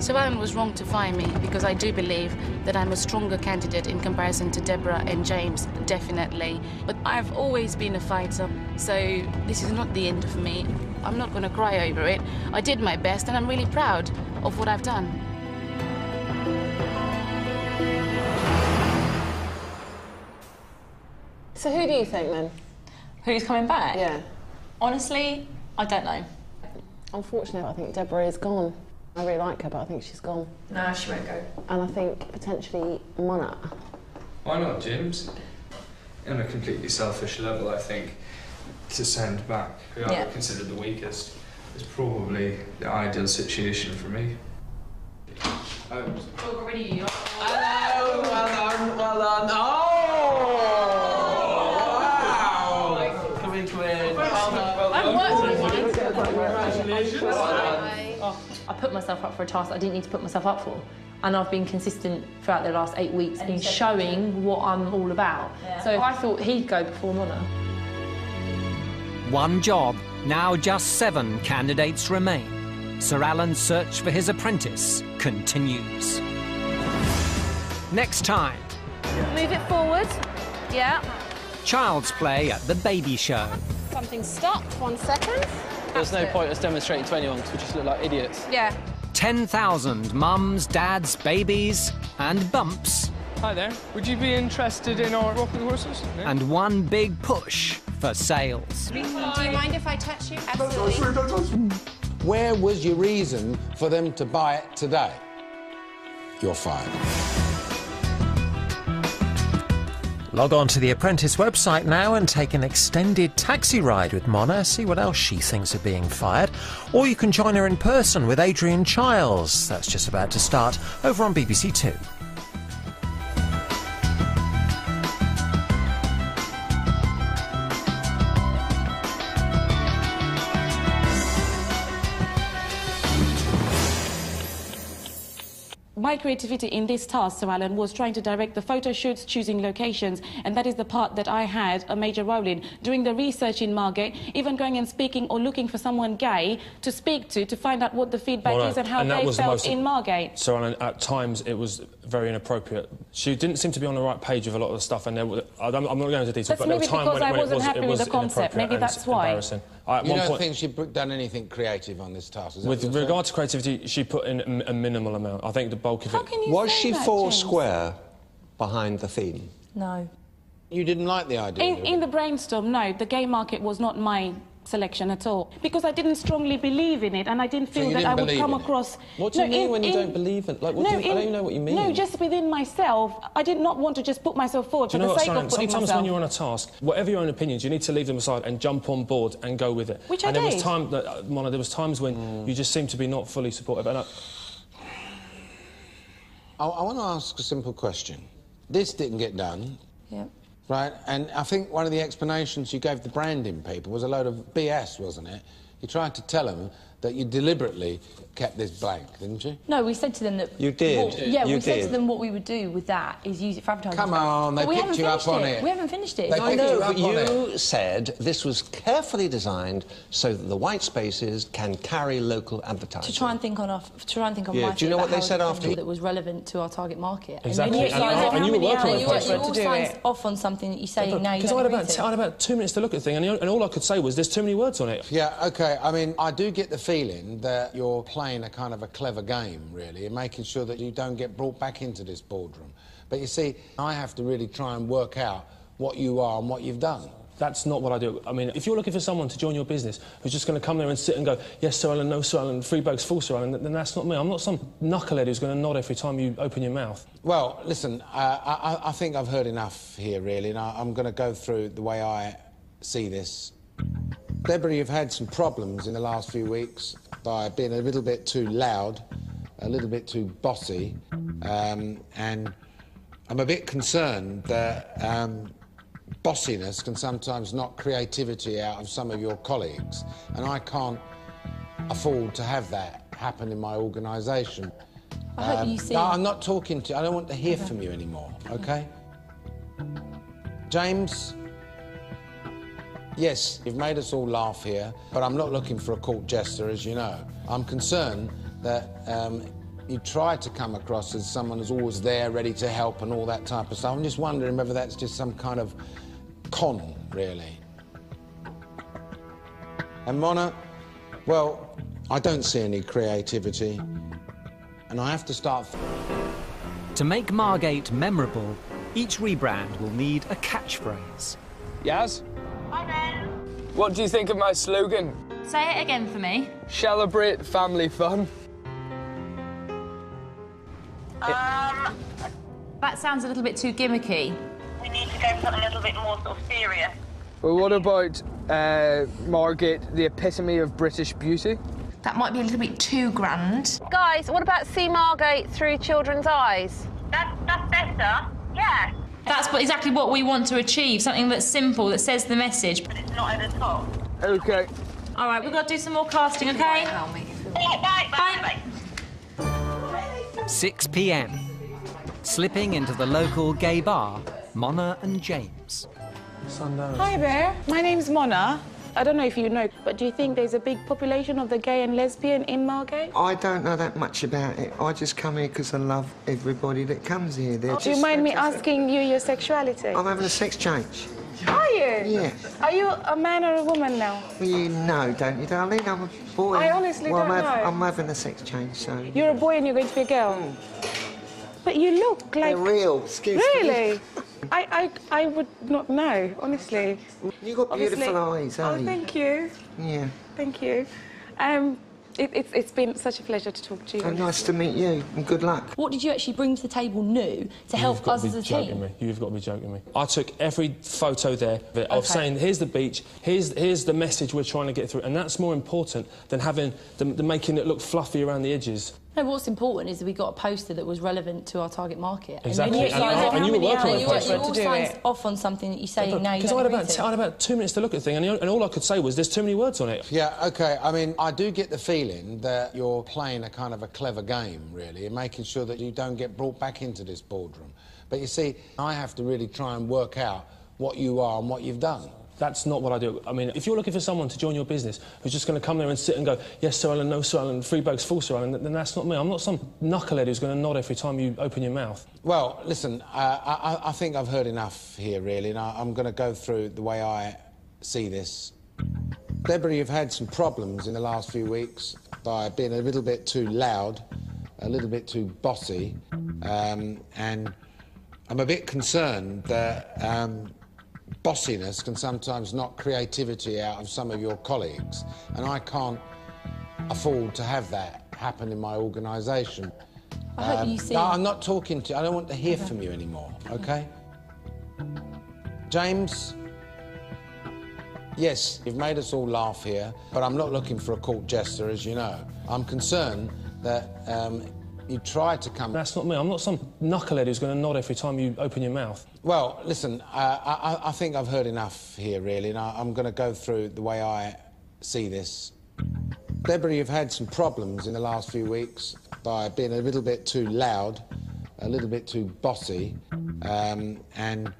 Sir Alan was wrong to fire me because I do believe that I'm a stronger candidate in comparison to Deborah and James, definitely. But I've always been a fighter, so this is not the end of me. I'm not going to cry over it. I did my best, and I'm really proud of what I've done. So who do you think, then? Who's coming back? Yeah. Honestly, I don't know. Unfortunately, I think Deborah is gone. I really like her, but I think she's gone. No, she won't go. And I think potentially Mona. Why not, James? On a completely selfish level, I think to send back who yeah. I consider the weakest is probably the ideal situation for me. Um, Already. Hello, well done, well done. Oh! Wow! Come into it. Well done, well done. Congratulations. Well, I put myself up for a task I didn't need to put myself up for. And I've been consistent throughout the last eight weeks in showing what I'm all about. Yeah. So I thought he'd go before Mona. One job, now just seven candidates remain. Sir Alan's search for his apprentice continues. Next time. Move it forward. Yeah. Child's play at the baby show. Something stopped, one second. There's no point us demonstrating to anyone because we just look like idiots. Yeah. ten thousand mums, dads, babies and bumps. Hi there. Would you be interested in our rocking horses? Yeah. And one big push for sales. Do you mind if I touch you? Absolutely. Don't touch me, don't touch me. Where was your reason for them to buy it today? You're fired. Log on to The Apprentice website now and take an extended taxi ride with Mona, see what else she thinks of being fired. Or you can join her in person with Adrian Childs. That's just about to start over on B B C Two. My creativity in this task, Sir Alan, was trying to direct the photo shoots, choosing locations, and that is the part that I had a major role in. Doing the research in Margate, even going and speaking or looking for someone gay to speak to, to find out what the feedback well, is and how and they felt the in Margate. Sir Alan, at times it was very inappropriate. She didn't seem to be on the right page with a lot of the stuff, and there was, I'm, I'm not going into detail, that's but there was time when, I when wasn't it was, happy it was with the concept. Maybe that's why. Embarrassing. I, at you one don't point, think she'd done anything creative on this task? With regard to creativity, she put in a minimal amount. I think the bulk of it... How can you was she that, four James? Square behind the theme? No. You didn't like the idea? In, in the brainstorm, no. The gay market was not my selection at all, because I didn't strongly believe in it, and I didn't feel so that didn't I would come across... What do you no, mean in, when you in... don't believe in... Like, what no, do you... in... I don't know what you mean. No, just within myself, I did not want to just put myself forward for the sake of putting myself... Sometimes when you're on a task, whatever your own opinions, you need to leave them aside and jump on board and go with it. Which and I did. And there was time, that, Mona, there was times when mm. you just seemed to be not fully supportive, and I... I, I want to ask a simple question. This didn't get done. Yeah. Right, and I think one of the explanations you gave the branding people was a load of B S, wasn't it? You tried to tell them that you deliberately kept this blank, didn't you? No, we said to them that... You did? What, yeah, you we did. said to them what we would do with that is use it for advertising. Come on, they picked you up on it. We haven't finished it. They I know, you but you it. said this was carefully designed so that the white spaces can carry local advertising. To try and think on our... To try and think on yeah. my... Do you know what they said after? ...that was relevant to our target market. Exactly. And, and, and you were working with us. You all signed off on something that you say now you don't Because I had about two minutes to look at the thing and all I could say was there's too many words on it. Yeah, OK, I mean, I do get the feeling that you're playing a kind of a clever game, really, and making sure that you don't get brought back into this boardroom. But you see, I have to really try and work out what you are and what you've done. That's not what I do. I mean, if you're looking for someone to join your business who's just going to come there and sit and go, yes, Sir Alan, no, Sir Alan, three bags, full Sir Alan, then that's not me. I'm not some knucklehead who's going to nod every time you open your mouth. Well, listen, uh, I, I think I've heard enough here, really, and I, I'm going to go through the way I see this. Deborah, you've had some problems in the last few weeks by being a little bit too loud, a little bit too bossy, um, and I'm a bit concerned that um, bossiness can sometimes knock creativity out of some of your colleagues, and I can't afford to have that happen in my organisation. I hope um, you see... No, I'm not talking to you. I don't want to hear okay. from you anymore, OK? okay. James... Yes, you've made us all laugh here, but I'm not looking for a court jester, as you know. I'm concerned that um, you try to come across as someone who's always there, ready to help and all that type of stuff. I'm just wondering whether that's just some kind of con, really. And Mona, well, I don't see any creativity, and I have to start... To make Margate memorable, each rebrand will need a catchphrase. Yaz? What do you think of my slogan? Say it again for me. Celebrate family fun. Um... That sounds a little bit too gimmicky. We need to go for something a little bit more sort of serious. Well, what about uh, Margate, the epitome of British beauty? That might be a little bit too grand. Guys, what about See Margate Through Children's Eyes? That, that's better, yeah. That's exactly what we want to achieve, something that's simple, that says the message. But it's not over the top. OK. All right, we've got to do some more casting, OK? Bye, bye, bye. six p m Slipping into the local gay bar, Mona and James. Sundown. Hi there, my name's Mona. I don't know if you know, but do you think there's a big population of the gay and lesbian in Margate? I don't know that much about it. I just come here because I love everybody that comes here. They're do you mind me asking you your sexuality? I'm having a sex change. Are you? Yeah. Are you a man or a woman now? Well, you know, don't you, darling? I'm a boy. I honestly well, don't I'm know. I'm having a sex change, so... You're a boy and you're going to be a girl? Mm. But you look like... They're real. Excuse really? me. Really? I, I, I would not know, honestly. You've got beautiful eyes, haven't you? Oh, thank you. Yeah. Thank you. Um, it, it, it's been such a pleasure to talk to you. Oh, nice to meet you, and good luck. What did you actually bring to the table new to help us as a team? You've got to be joking me. I took every photo there of saying, here's the beach, here's, here's the message we're trying to get through, and that's more important than having the, the making it look fluffy around the edges. No, what's important is that we got a poster that was relevant to our target market. Exactly. And, and, and, and you were working with us. You all signed off on something that you say now you don't read it. Because I had about two minutes to look at the thing, and, and all I could say was there's too many words on it. Yeah, OK, I mean, I do get the feeling that you're playing a kind of a clever game, really, and making sure that you don't get brought back into this boardroom. But you see, I have to really try and work out what you are and what you've done. That's not what I do. I mean, if you're looking for someone to join your business who's just going to come there and sit and go, yes, Sir Alan, no, Sir Alan, three bags, full Sir Alan, then that's not me. I'm not some knucklehead who's going to nod every time you open your mouth. Well, listen, I, I, I think I've heard enough here, really, and I, I'm going to go through the way I see this. Deborah, you've had some problems in the last few weeks by being a little bit too loud, a little bit too bossy, um, and I'm a bit concerned that... Um, Bossiness can sometimes knock creativity out of some of your colleagues, and I can't afford to have that happen in my organisation. I hope um, you see... No, I'm not talking to you. I don't want to hear okay. from you anymore, OK? okay? James? Yes, you've made us all laugh here, but I'm not looking for a court jester, as you know. I'm concerned that... Um, You tried to come... That's not me. I'm not some knucklehead who's going to nod every time you open your mouth. Well, listen, uh, I, I think I've heard enough here, really, and I, I'm going to go through the way I see this. Deborah, you've had some problems in the last few weeks by being a little bit too loud, a little bit too bossy, um, and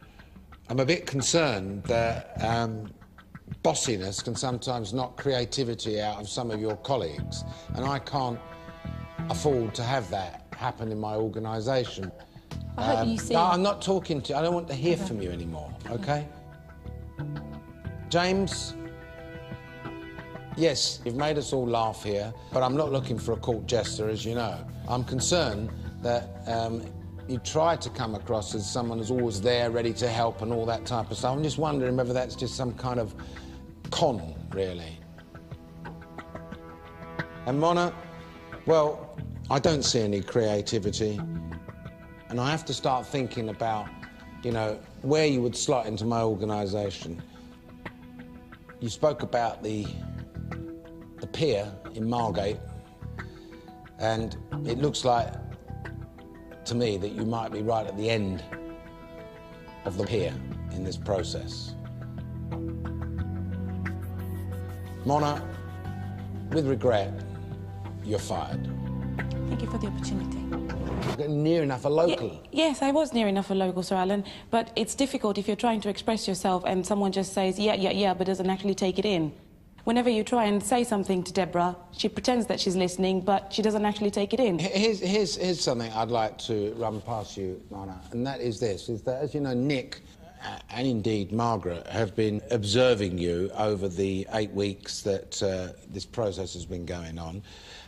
I'm a bit concerned that um, bossiness can sometimes knock creativity out of some of your colleagues, and I can't afford to have that happen in my organisation. I hope um, you see... No, I'm not talking to you. I don't want to hear okay. from you anymore, OK? okay? James? Yes, you've made us all laugh here, but I'm not looking for a court jester, as you know. I'm concerned that um, you try to come across as someone who's always there, ready to help and all that type of stuff. I'm just wondering whether that's just some kind of con, really. And Mona, well, I don't see any creativity. And I have to start thinking about, you know, where you would slot into my organisation. You spoke about the, the pier in Margate, and it looks like to me that you might be right at the end of the pier in this process. Mona, with regret, you're fired. Thank you for the opportunity. Near enough a local. Y yes, I was near enough a local, Sir Alan, but it's difficult if you're trying to express yourself and someone just says, yeah, yeah, yeah, but doesn't actually take it in. Whenever you try and say something to Deborah, she pretends that she's listening, but she doesn't actually take it in. Here's, here's, here's something I'd like to run past you, Nana, and that is this, is that, as you know, Nick uh, and indeed Margaret have been observing you over the eight weeks that uh, this process has been going on,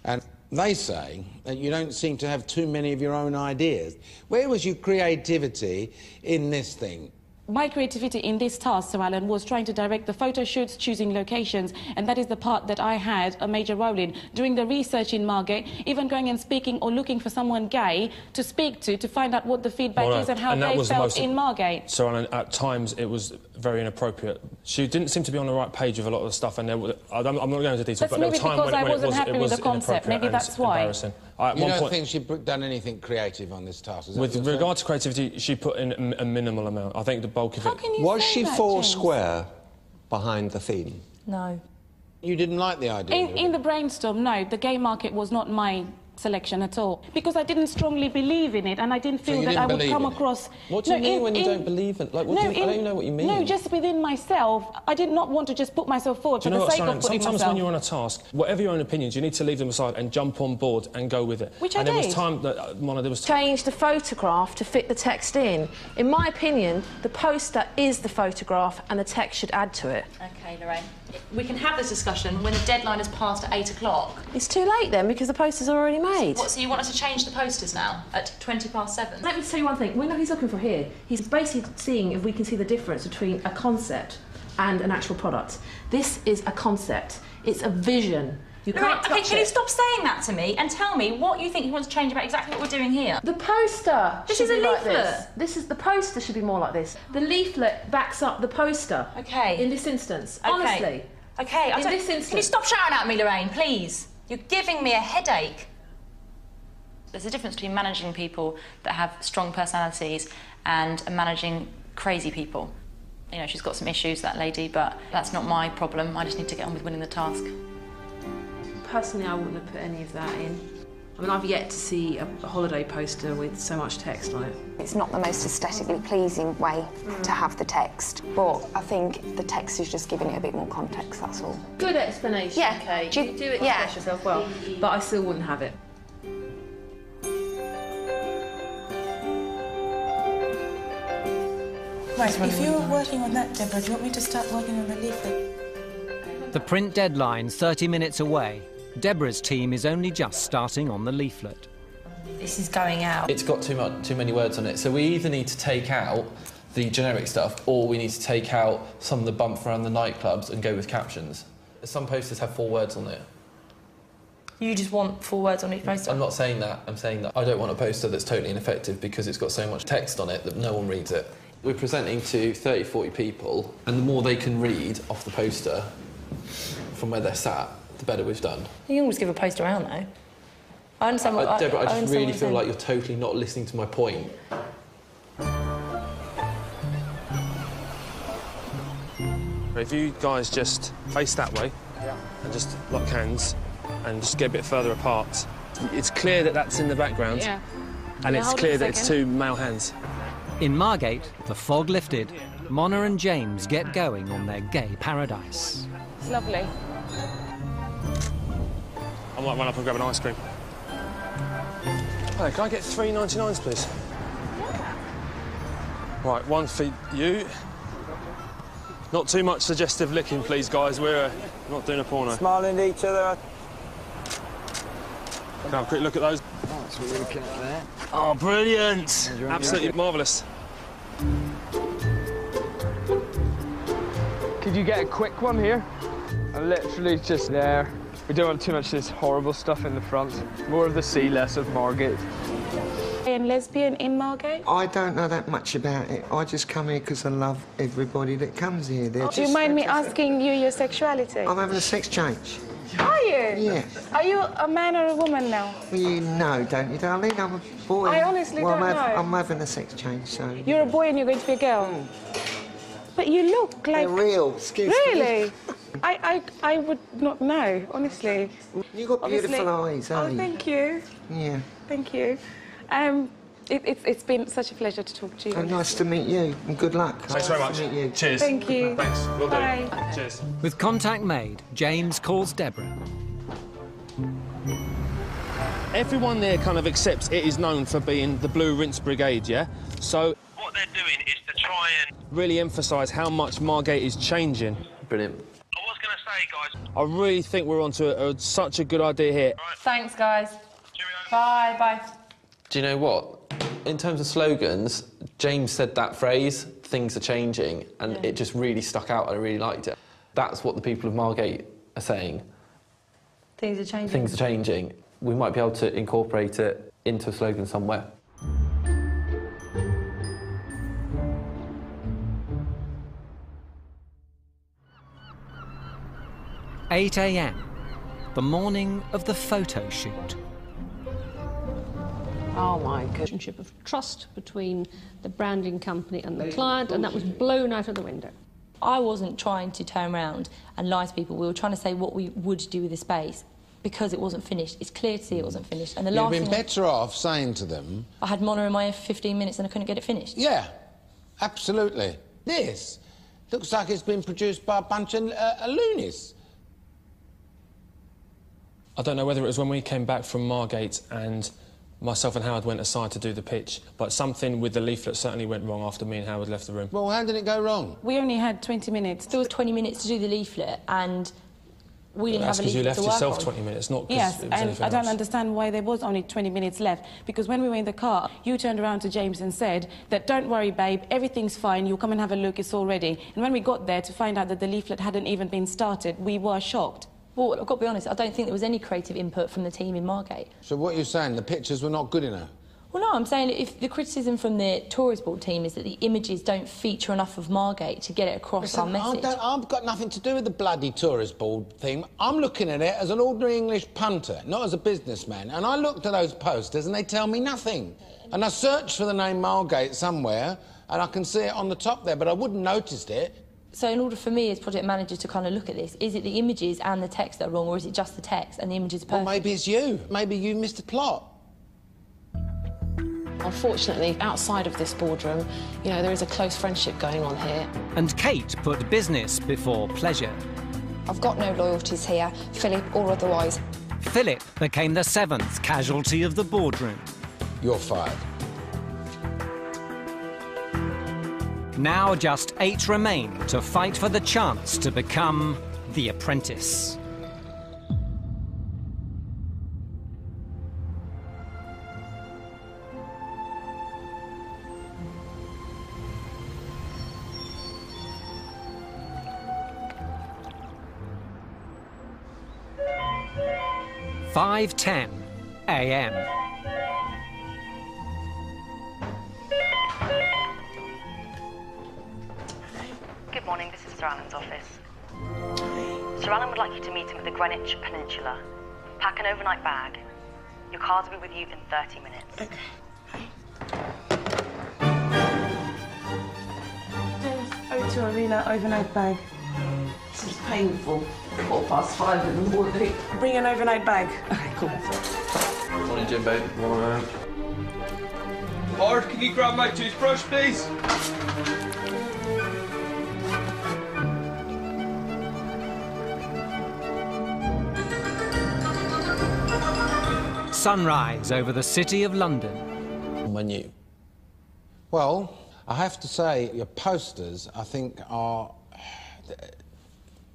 and they say that you don't seem to have too many of your own ideas. Where was your creativity in this thing? My creativity in this task, Sir Alan, was trying to direct the photo shoots, choosing locations, and that is the part that I had a major role in. Doing the research in Margate, even going and speaking or looking for someone gay to speak to, to find out what the feedback well, is and how and they felt the in Margate. Sir Alan, at times it was very inappropriate. She didn't seem to be on the right page with a lot of the stuff, and there was, I'm not going into detail, but there was a time when, I when it was, it was inappropriate maybe and that's why. embarrassing. I, at you one don't point, think she'd done anything creative on this task? With regard saying? to creativity, she put in a minimal amount. I think the bulk of How it... Can you was say she that, four James? square behind the theme? No. You didn't like the idea? In, in the brainstorm, no. The gay market was not my selection at all, because I didn't strongly believe in it, and I didn't feel so that didn't I would come across... What do no, you mean in, when you in... don't believe in... Like, what no, do you... in... I don't know what you mean. No, just within myself, I did not want to just put myself forward for the sake of putting myself... Sometimes when you're on a task, whatever your own opinions, you need to leave them aside and jump on board and go with it. Which and I did. And there was time that, Mona, there was time... Change the photograph to fit the text in. In my opinion, the poster is the photograph, and the text should add to it. OK, Lorraine. We can have this discussion when the deadline is passed at eight o'clock. It's too late then, because the posters are already made. So, what, so you want us to change the posters now at twenty past seven? Let me tell you one thing. We know he's looking for here. He's basically seeing if we can see the difference between a concept and an actual product. This is a concept. It's a vision. You Lorraine, can't touch okay, can it. you stop saying that to me and tell me what you think you want to change about exactly what we're doing here? The poster. This is a leaflet. Like this. this is the poster should be more like this. The leaflet backs up the poster. Okay. In this instance, okay. honestly. Okay. In I this instance. Can you stop shouting at me, Lorraine, please? You're giving me a headache. There's a difference between managing people that have strong personalities and managing crazy people. You know, she's got some issues, that lady, but that's not my problem. I just need to get on with winning the task. Personally, I wouldn't have put any of that in. I mean, I've yet to see a holiday poster with so much text on it. It's not the most aesthetically pleasing way mm. to have the text, but I think the text is just giving it a bit more context, that's all. Good explanation, yeah. Kate. Do you, you do it yeah. express yourself well, but I still wouldn't have it. Right, if you're working on that, Deborah, do you want me to start working on the leaflet? The print deadline's thirty minutes away. Deborah's team is only just starting on the leaflet. This is going out. It's got too much, too many words on it, so we either need to take out the generic stuff or we need to take out some of the bump around the nightclubs and go with captions. Some posters have four words on it. You just want four words on each poster? I'm not saying that, I'm saying that I don't want a poster that's totally ineffective because it's got so much text on it that no one reads it. We're presenting to thirty, forty people, and the more they can read off the poster from where they're sat, the better we've done. You can always give a poster out, though. I understand what... Uh, Deborah, I, I just I really feel like you're totally not listening to my point. If you guys just face that way, yeah. and just lock hands, and just get a bit further apart. It's clear that that's in the background, yeah. and it's clear that it's two male hands. In Margate, the fog lifted. Monna and James get going on their gay paradise. It's lovely. I might run up and grab an ice cream. Hello, can I get three ninety-nines, please? Yeah. Right, one for you. Not too much suggestive licking, please, guys. We're uh, not doing a porno. Smiling at each other. Can I have a quick look at those? Oh, that's what we're looking at there. Oh, brilliant! Absolutely marvellous. Could you get a quick one here? I'm literally just there. We don't want too much of this horrible stuff in the front. More of the sea, less of Margate. And lesbian in Margate? I don't know that much about it. I just come here because I love everybody that comes here. They're Do you mind me asking you your sexuality? I'm having a sex change. Are you? Yeah. Are you a man or a woman now? Well, you know, don't you, darling? I'm a boy. I honestly well, don't I'm know. I'm having a sex change, so... You're a boy and you're going to be a girl? Mm. But you look like... They're real. Excuse really? me. Really? I, I, I would not know, honestly. You've got beautiful honestly. eyes, haven't you? Oh, thank you. Yeah. Thank you. Um, it, it, it's been such a pleasure to talk to you. Oh, nice to meet you, and good luck. Thanks very much. You. Cheers. Thank you. Thanks. Will do. Bye. Cheers. With contact made, James calls Deborah. Everyone there kind of accepts it is known for being the Blue Rinse Brigade, yeah? So what they're doing is to try and really emphasise how much Margate is changing. Brilliant. I was going to say, guys, I really think we're onto a, a, such a good idea here. Right. Thanks, guys. Cheerio. Bye, bye. Do you know what? In terms of slogans, James said that phrase, things are changing, and yeah. it just really stuck out and I really liked it. That's what the people of Margate are saying. Things are changing. Things are changing. We might be able to incorporate it into a slogan somewhere. eight a m, the morning of the photo shoot. Oh, my goodness. ...relationship of trust between the branding company and the client, and that was blown out of the window. I wasn't trying to turn around and lie to people. We were trying to say what we would do with the space because it wasn't finished. It's clear to see it wasn't finished. And the last You'd been better I... off saying to them... I had Monna in my ear for fifteen minutes and I couldn't get it finished. Yeah, absolutely. This looks like it's been produced by a bunch of uh, loonies. I don't know whether it was when we came back from Margate and... myself and Howard went aside to do the pitch, but something with the leaflet certainly went wrong after me and Howard left the room. Well, how did it go wrong? We only had twenty minutes. There was twenty minutes to do the leaflet, and we didn't have a leaflet to work on. That's because you left yourself twenty minutes, not because it was anything else. Yes, and I don't understand why there was only twenty minutes left, because when we were in the car, you turned around to James and said that, don't worry, babe, everything's fine, you'll come and have a look, it's all ready. And when we got there to find out that the leaflet hadn't even been started, we were shocked. Well, I've got to be honest, I don't think there was any creative input from the team in Margate. So what you're saying, the pictures were not good enough? Well, no, I'm saying if the criticism from the tourist board team is that the images don't feature enough of Margate to get it across Listen, our message. I I've got nothing to do with the bloody tourist board thing. I'm looking at it as an ordinary English punter, not as a businessman. And I looked at those posters and they tell me nothing. And I searched for the name Margate somewhere and I can see it on the top there, but I wouldn't noticed it. So in order for me as project manager to kind of look at this, is it the images and the text that are wrong, or is it just the text and the images are perfect? Well, maybe it's you. Maybe you missed the plot. Unfortunately, outside of this boardroom, you know, there is a close friendship going on here. And Kate put business before pleasure. I've got no loyalties here, Philip or otherwise. Philip became the seventh casualty of the boardroom. You're fired. Now just eight remain to fight for the chance to become The Apprentice. five ten a m Good morning, this is Sir Alan's office. Sir Alan would like you to meet him at the Greenwich Peninsula. Pack an overnight bag. Your cars will be with you in thirty minutes. Okay. James, O two Arena overnight bag. This is painful. Quarter past five in the morning. Bring an overnight bag. Okay, cool. Morning, Jimbo. Morning. Or can you grab my toothbrush, please? Sunrise over the city of London. Menu. Well, I have to say, your posters, I think, are...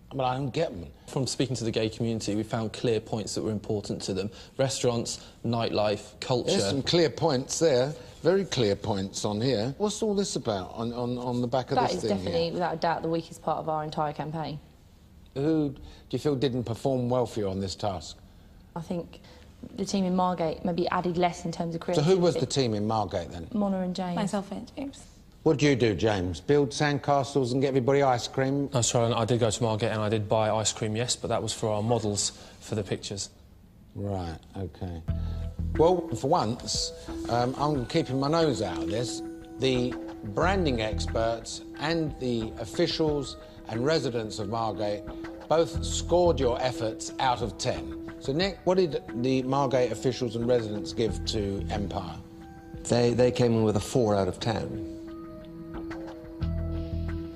I mean, I don't get them. From speaking to the gay community, we found clear points that were important to them. Restaurants, nightlife, culture... There's some clear points there. Very clear points on here. What's all this about on, on, on the back of this thing? That is definitely, here? without a doubt, the weakest part of our entire campaign. Who do you feel didn't perform well for you on this task? I think... the team in Margate maybe added less in terms of creativity. So who was the team in Margate, then? Mona and James. Myself and James. What do you do, James? Build sandcastles and get everybody ice cream? No, sorry, I did go to Margate and I did buy ice cream, yes, but that was for our models for the pictures. Right, OK. Well, for once, um, I'm keeping my nose out of this. The branding experts and the officials and residents of Margate both scored your efforts out of ten. So, Nick, what did the Margate officials and residents give to Empire? They, they came in with a four out of ten.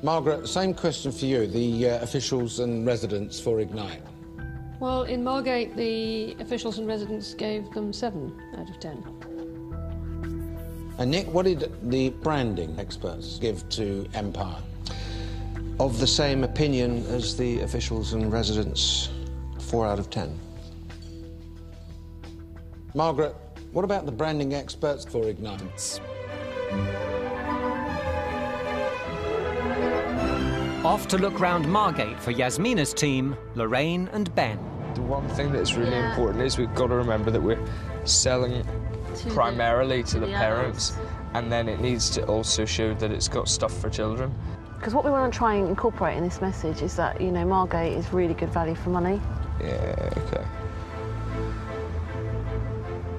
Margaret, same question for you, the uh, officials and residents for Ignite. Well, in Margate, the officials and residents gave them seven out of ten. And, Nick, what did the branding experts give to Empire? Of the same opinion as the officials and residents, four out of ten. Margaret, what about the branding experts for Ignite? Off to look round Margate for Yasmina's team, Lorraine and Ben. The one thing that's really yeah. important is we've got to remember that we're selling to primarily the, to, to the, the parents, adults. And then it needs to also show that it's got stuff for children. Because what we want to try and incorporate in this message is that, you know, Margate is really good value for money. Yeah, OK.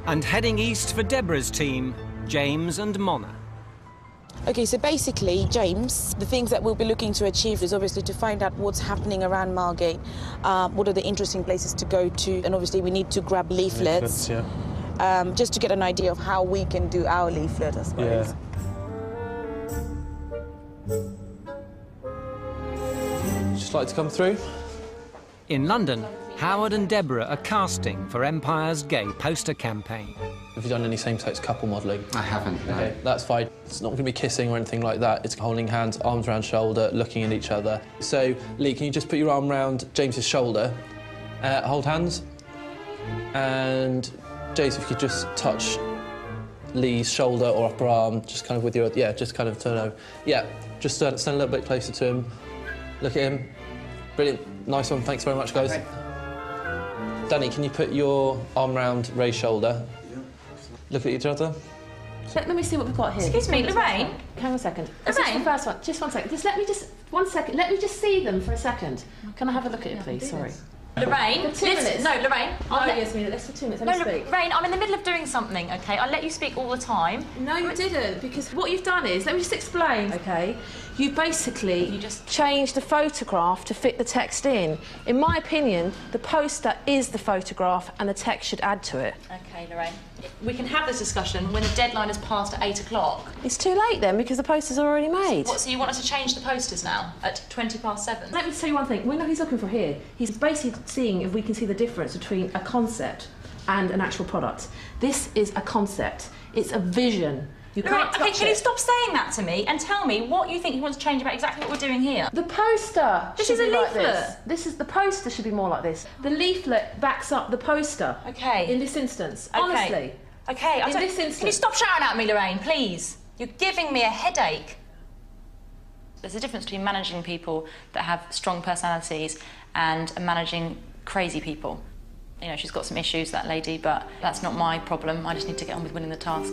And heading east for Deborah's team, James and Mona. OK, so basically, James, the things that we'll be looking to achieve is obviously to find out what's happening around Margate, uh, what are the interesting places to go to, and obviously we need to grab leaflets, leaflets yeah. um, just to get an idea of how we can do our leaflet, I suppose. Yeah. Would you just like to come through? In London, Howard and Deborah are casting for Empire's gay poster campaign. Have you done any same-sex couple modelling? I haven't, no. OK, that's fine. It's not going to be kissing or anything like that. It's holding hands, arms around shoulder, looking at each other. So, Lee, can you just put your arm round James's shoulder, uh, hold hands, and James, if you could just touch Lee's shoulder or upper arm, just kind of with your... Yeah, just kind of turn over. Yeah, just stand, stand a little bit closer to him. Look at him. Brilliant. Nice one. Thanks very much, guys. Okay. Danny, can you put your arm round Ray's shoulder? Yeah. Look at each other. Let, let me see what we've got here. Excuse me, Lorraine. Hang on a second. Lorraine? The first one. Just one second. Just let me just... One second. Let me just see them for a second. Can I have a look at it, please? Sorry. Lorraine... For two minutes. No, Lorraine. Oh, yes, Mina. Let's for two minutes. Let me speak. Lorraine, I'm in the middle of doing something, OK? I let you speak all the time. No, you didn't, because what you've done is... Let me just explain, OK? You basically you just changed the photograph to fit the text in. In my opinion, the poster is the photograph and the text should add to it. OK, Lorraine. We can have this discussion when the deadline is passed at eight o'clock. It's too late then, because the poster's are already made. So, what, so you want us to change the posters now at twenty past seven? Let me tell you one thing. We know he's looking for here. He's basically seeing if we can see the difference between a concept and an actual product. This is a concept. It's a vision. You Lorraine, can't touch okay, can it. you stop saying that to me and tell me what you think you want to change about exactly what we're doing here? The poster. This is a leaflet. Like this. This is the poster should be more like this. The leaflet backs up the poster. Okay. In this instance, okay. honestly. Okay. I in this instance. Can you stop shouting at me, Lorraine, please? You're giving me a headache. There's a difference between managing people that have strong personalities and managing crazy people. You know, she's got some issues, that lady, but that's not my problem. I just need to get on with winning the task.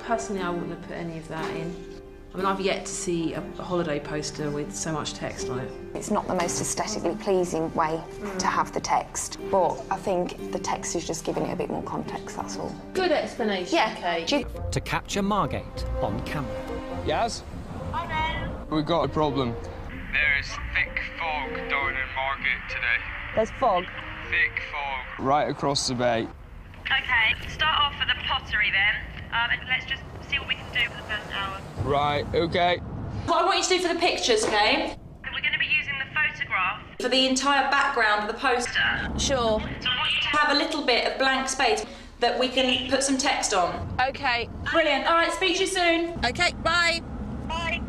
Personally, I wouldn't have put any of that in. I mean, I've yet to see a holiday poster with so much text on it. It's not the most aesthetically pleasing way mm. to have the text, but I think the text is just giving it a bit more context, that's all. Good explanation, yeah. Kate. To capture Margate on camera. Yaz? Hi, Ben. We've got a problem. There is thick fog down in Margate today. There's fog? Thick fog. Right across the bay. OK, start off with the pottery then, um, and let's just see what we can do for the first hour. Right, OK. What I want you to do for the pictures, OK? We're going to be using the photograph for the entire background of the poster. Sure. So I want you to have a little bit of blank space that we can put some text on. OK. Brilliant. All right, speak to you soon. OK, bye. Bye.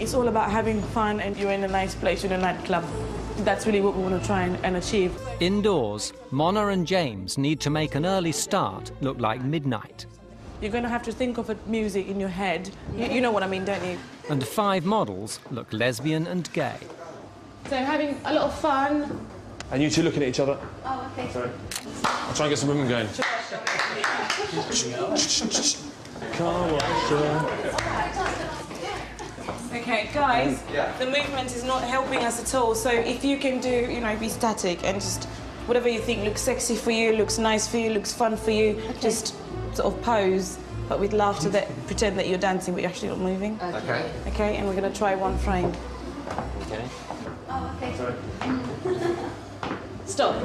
It's all about having fun and you're in a nice place, you're in a nightclub. That's really what we want to try and, and achieve. Indoors, Mona and James need to make an early start look like midnight. You're going to have to think of music in your head. You, you know what I mean, don't you? And the five models look lesbian and gay. So having a lot of fun. And you two looking at each other. Oh, OK. Sorry. I'll try and get some women going. Come on, OK, guys, yeah. The movement is not helping us at all, so if you can do, you know, be static and just whatever you think looks sexy for you, looks nice for you, looks fun for you, okay. Just sort of pose, but with laughter that pretend that you're dancing but you're actually not moving. OK. OK, okay and we're going to try one frame. OK. Oh, OK. Sorry. Stop.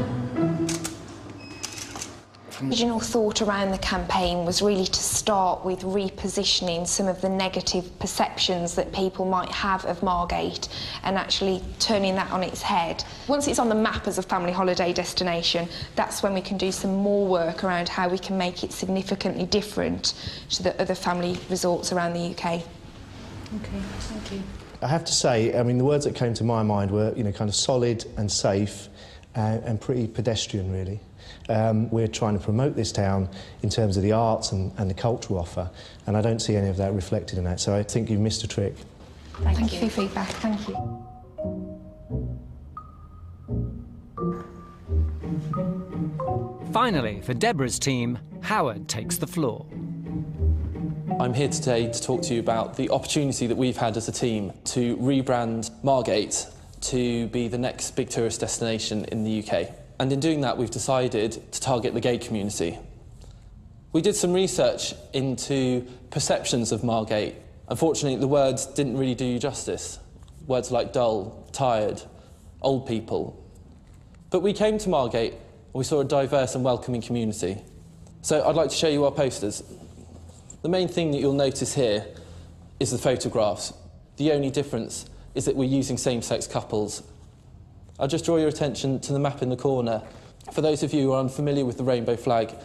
The original thought around the campaign was really to start with repositioning some of the negative perceptions that people might have of Margate and actually turning that on its head. Once it's on the map as a family holiday destination, that's when we can do some more work around how we can make it significantly different to the other family resorts around the U K. OK, thank you. I have to say, I mean, the words that came to my mind were, you know, kind of solid and safe and, and pretty pedestrian, really. Um, we're trying to promote this town in terms of the arts and, and the cultural offer, and I don't see any of that reflected in that, so I think you've missed a trick. Thank, Thank you for your feedback. Thank you. Finally, for Deborah's team, Howard takes the floor. I'm here today to talk to you about the opportunity that we've had as a team to rebrand Margate to be the next big tourist destination in the U K. And in doing that, we've decided to target the gay community. We did some research into perceptions of Margate. Unfortunately, the words didn't really do you justice. Words like dull, tired, old people. But we came to Margate and we saw a diverse and welcoming community. So I'd like to show you our posters. The main thing that you'll notice here is the photographs. The only difference is that we're using same-sex couples. I'll just draw your attention to the map in the corner. For those of you who are unfamiliar with the rainbow flag,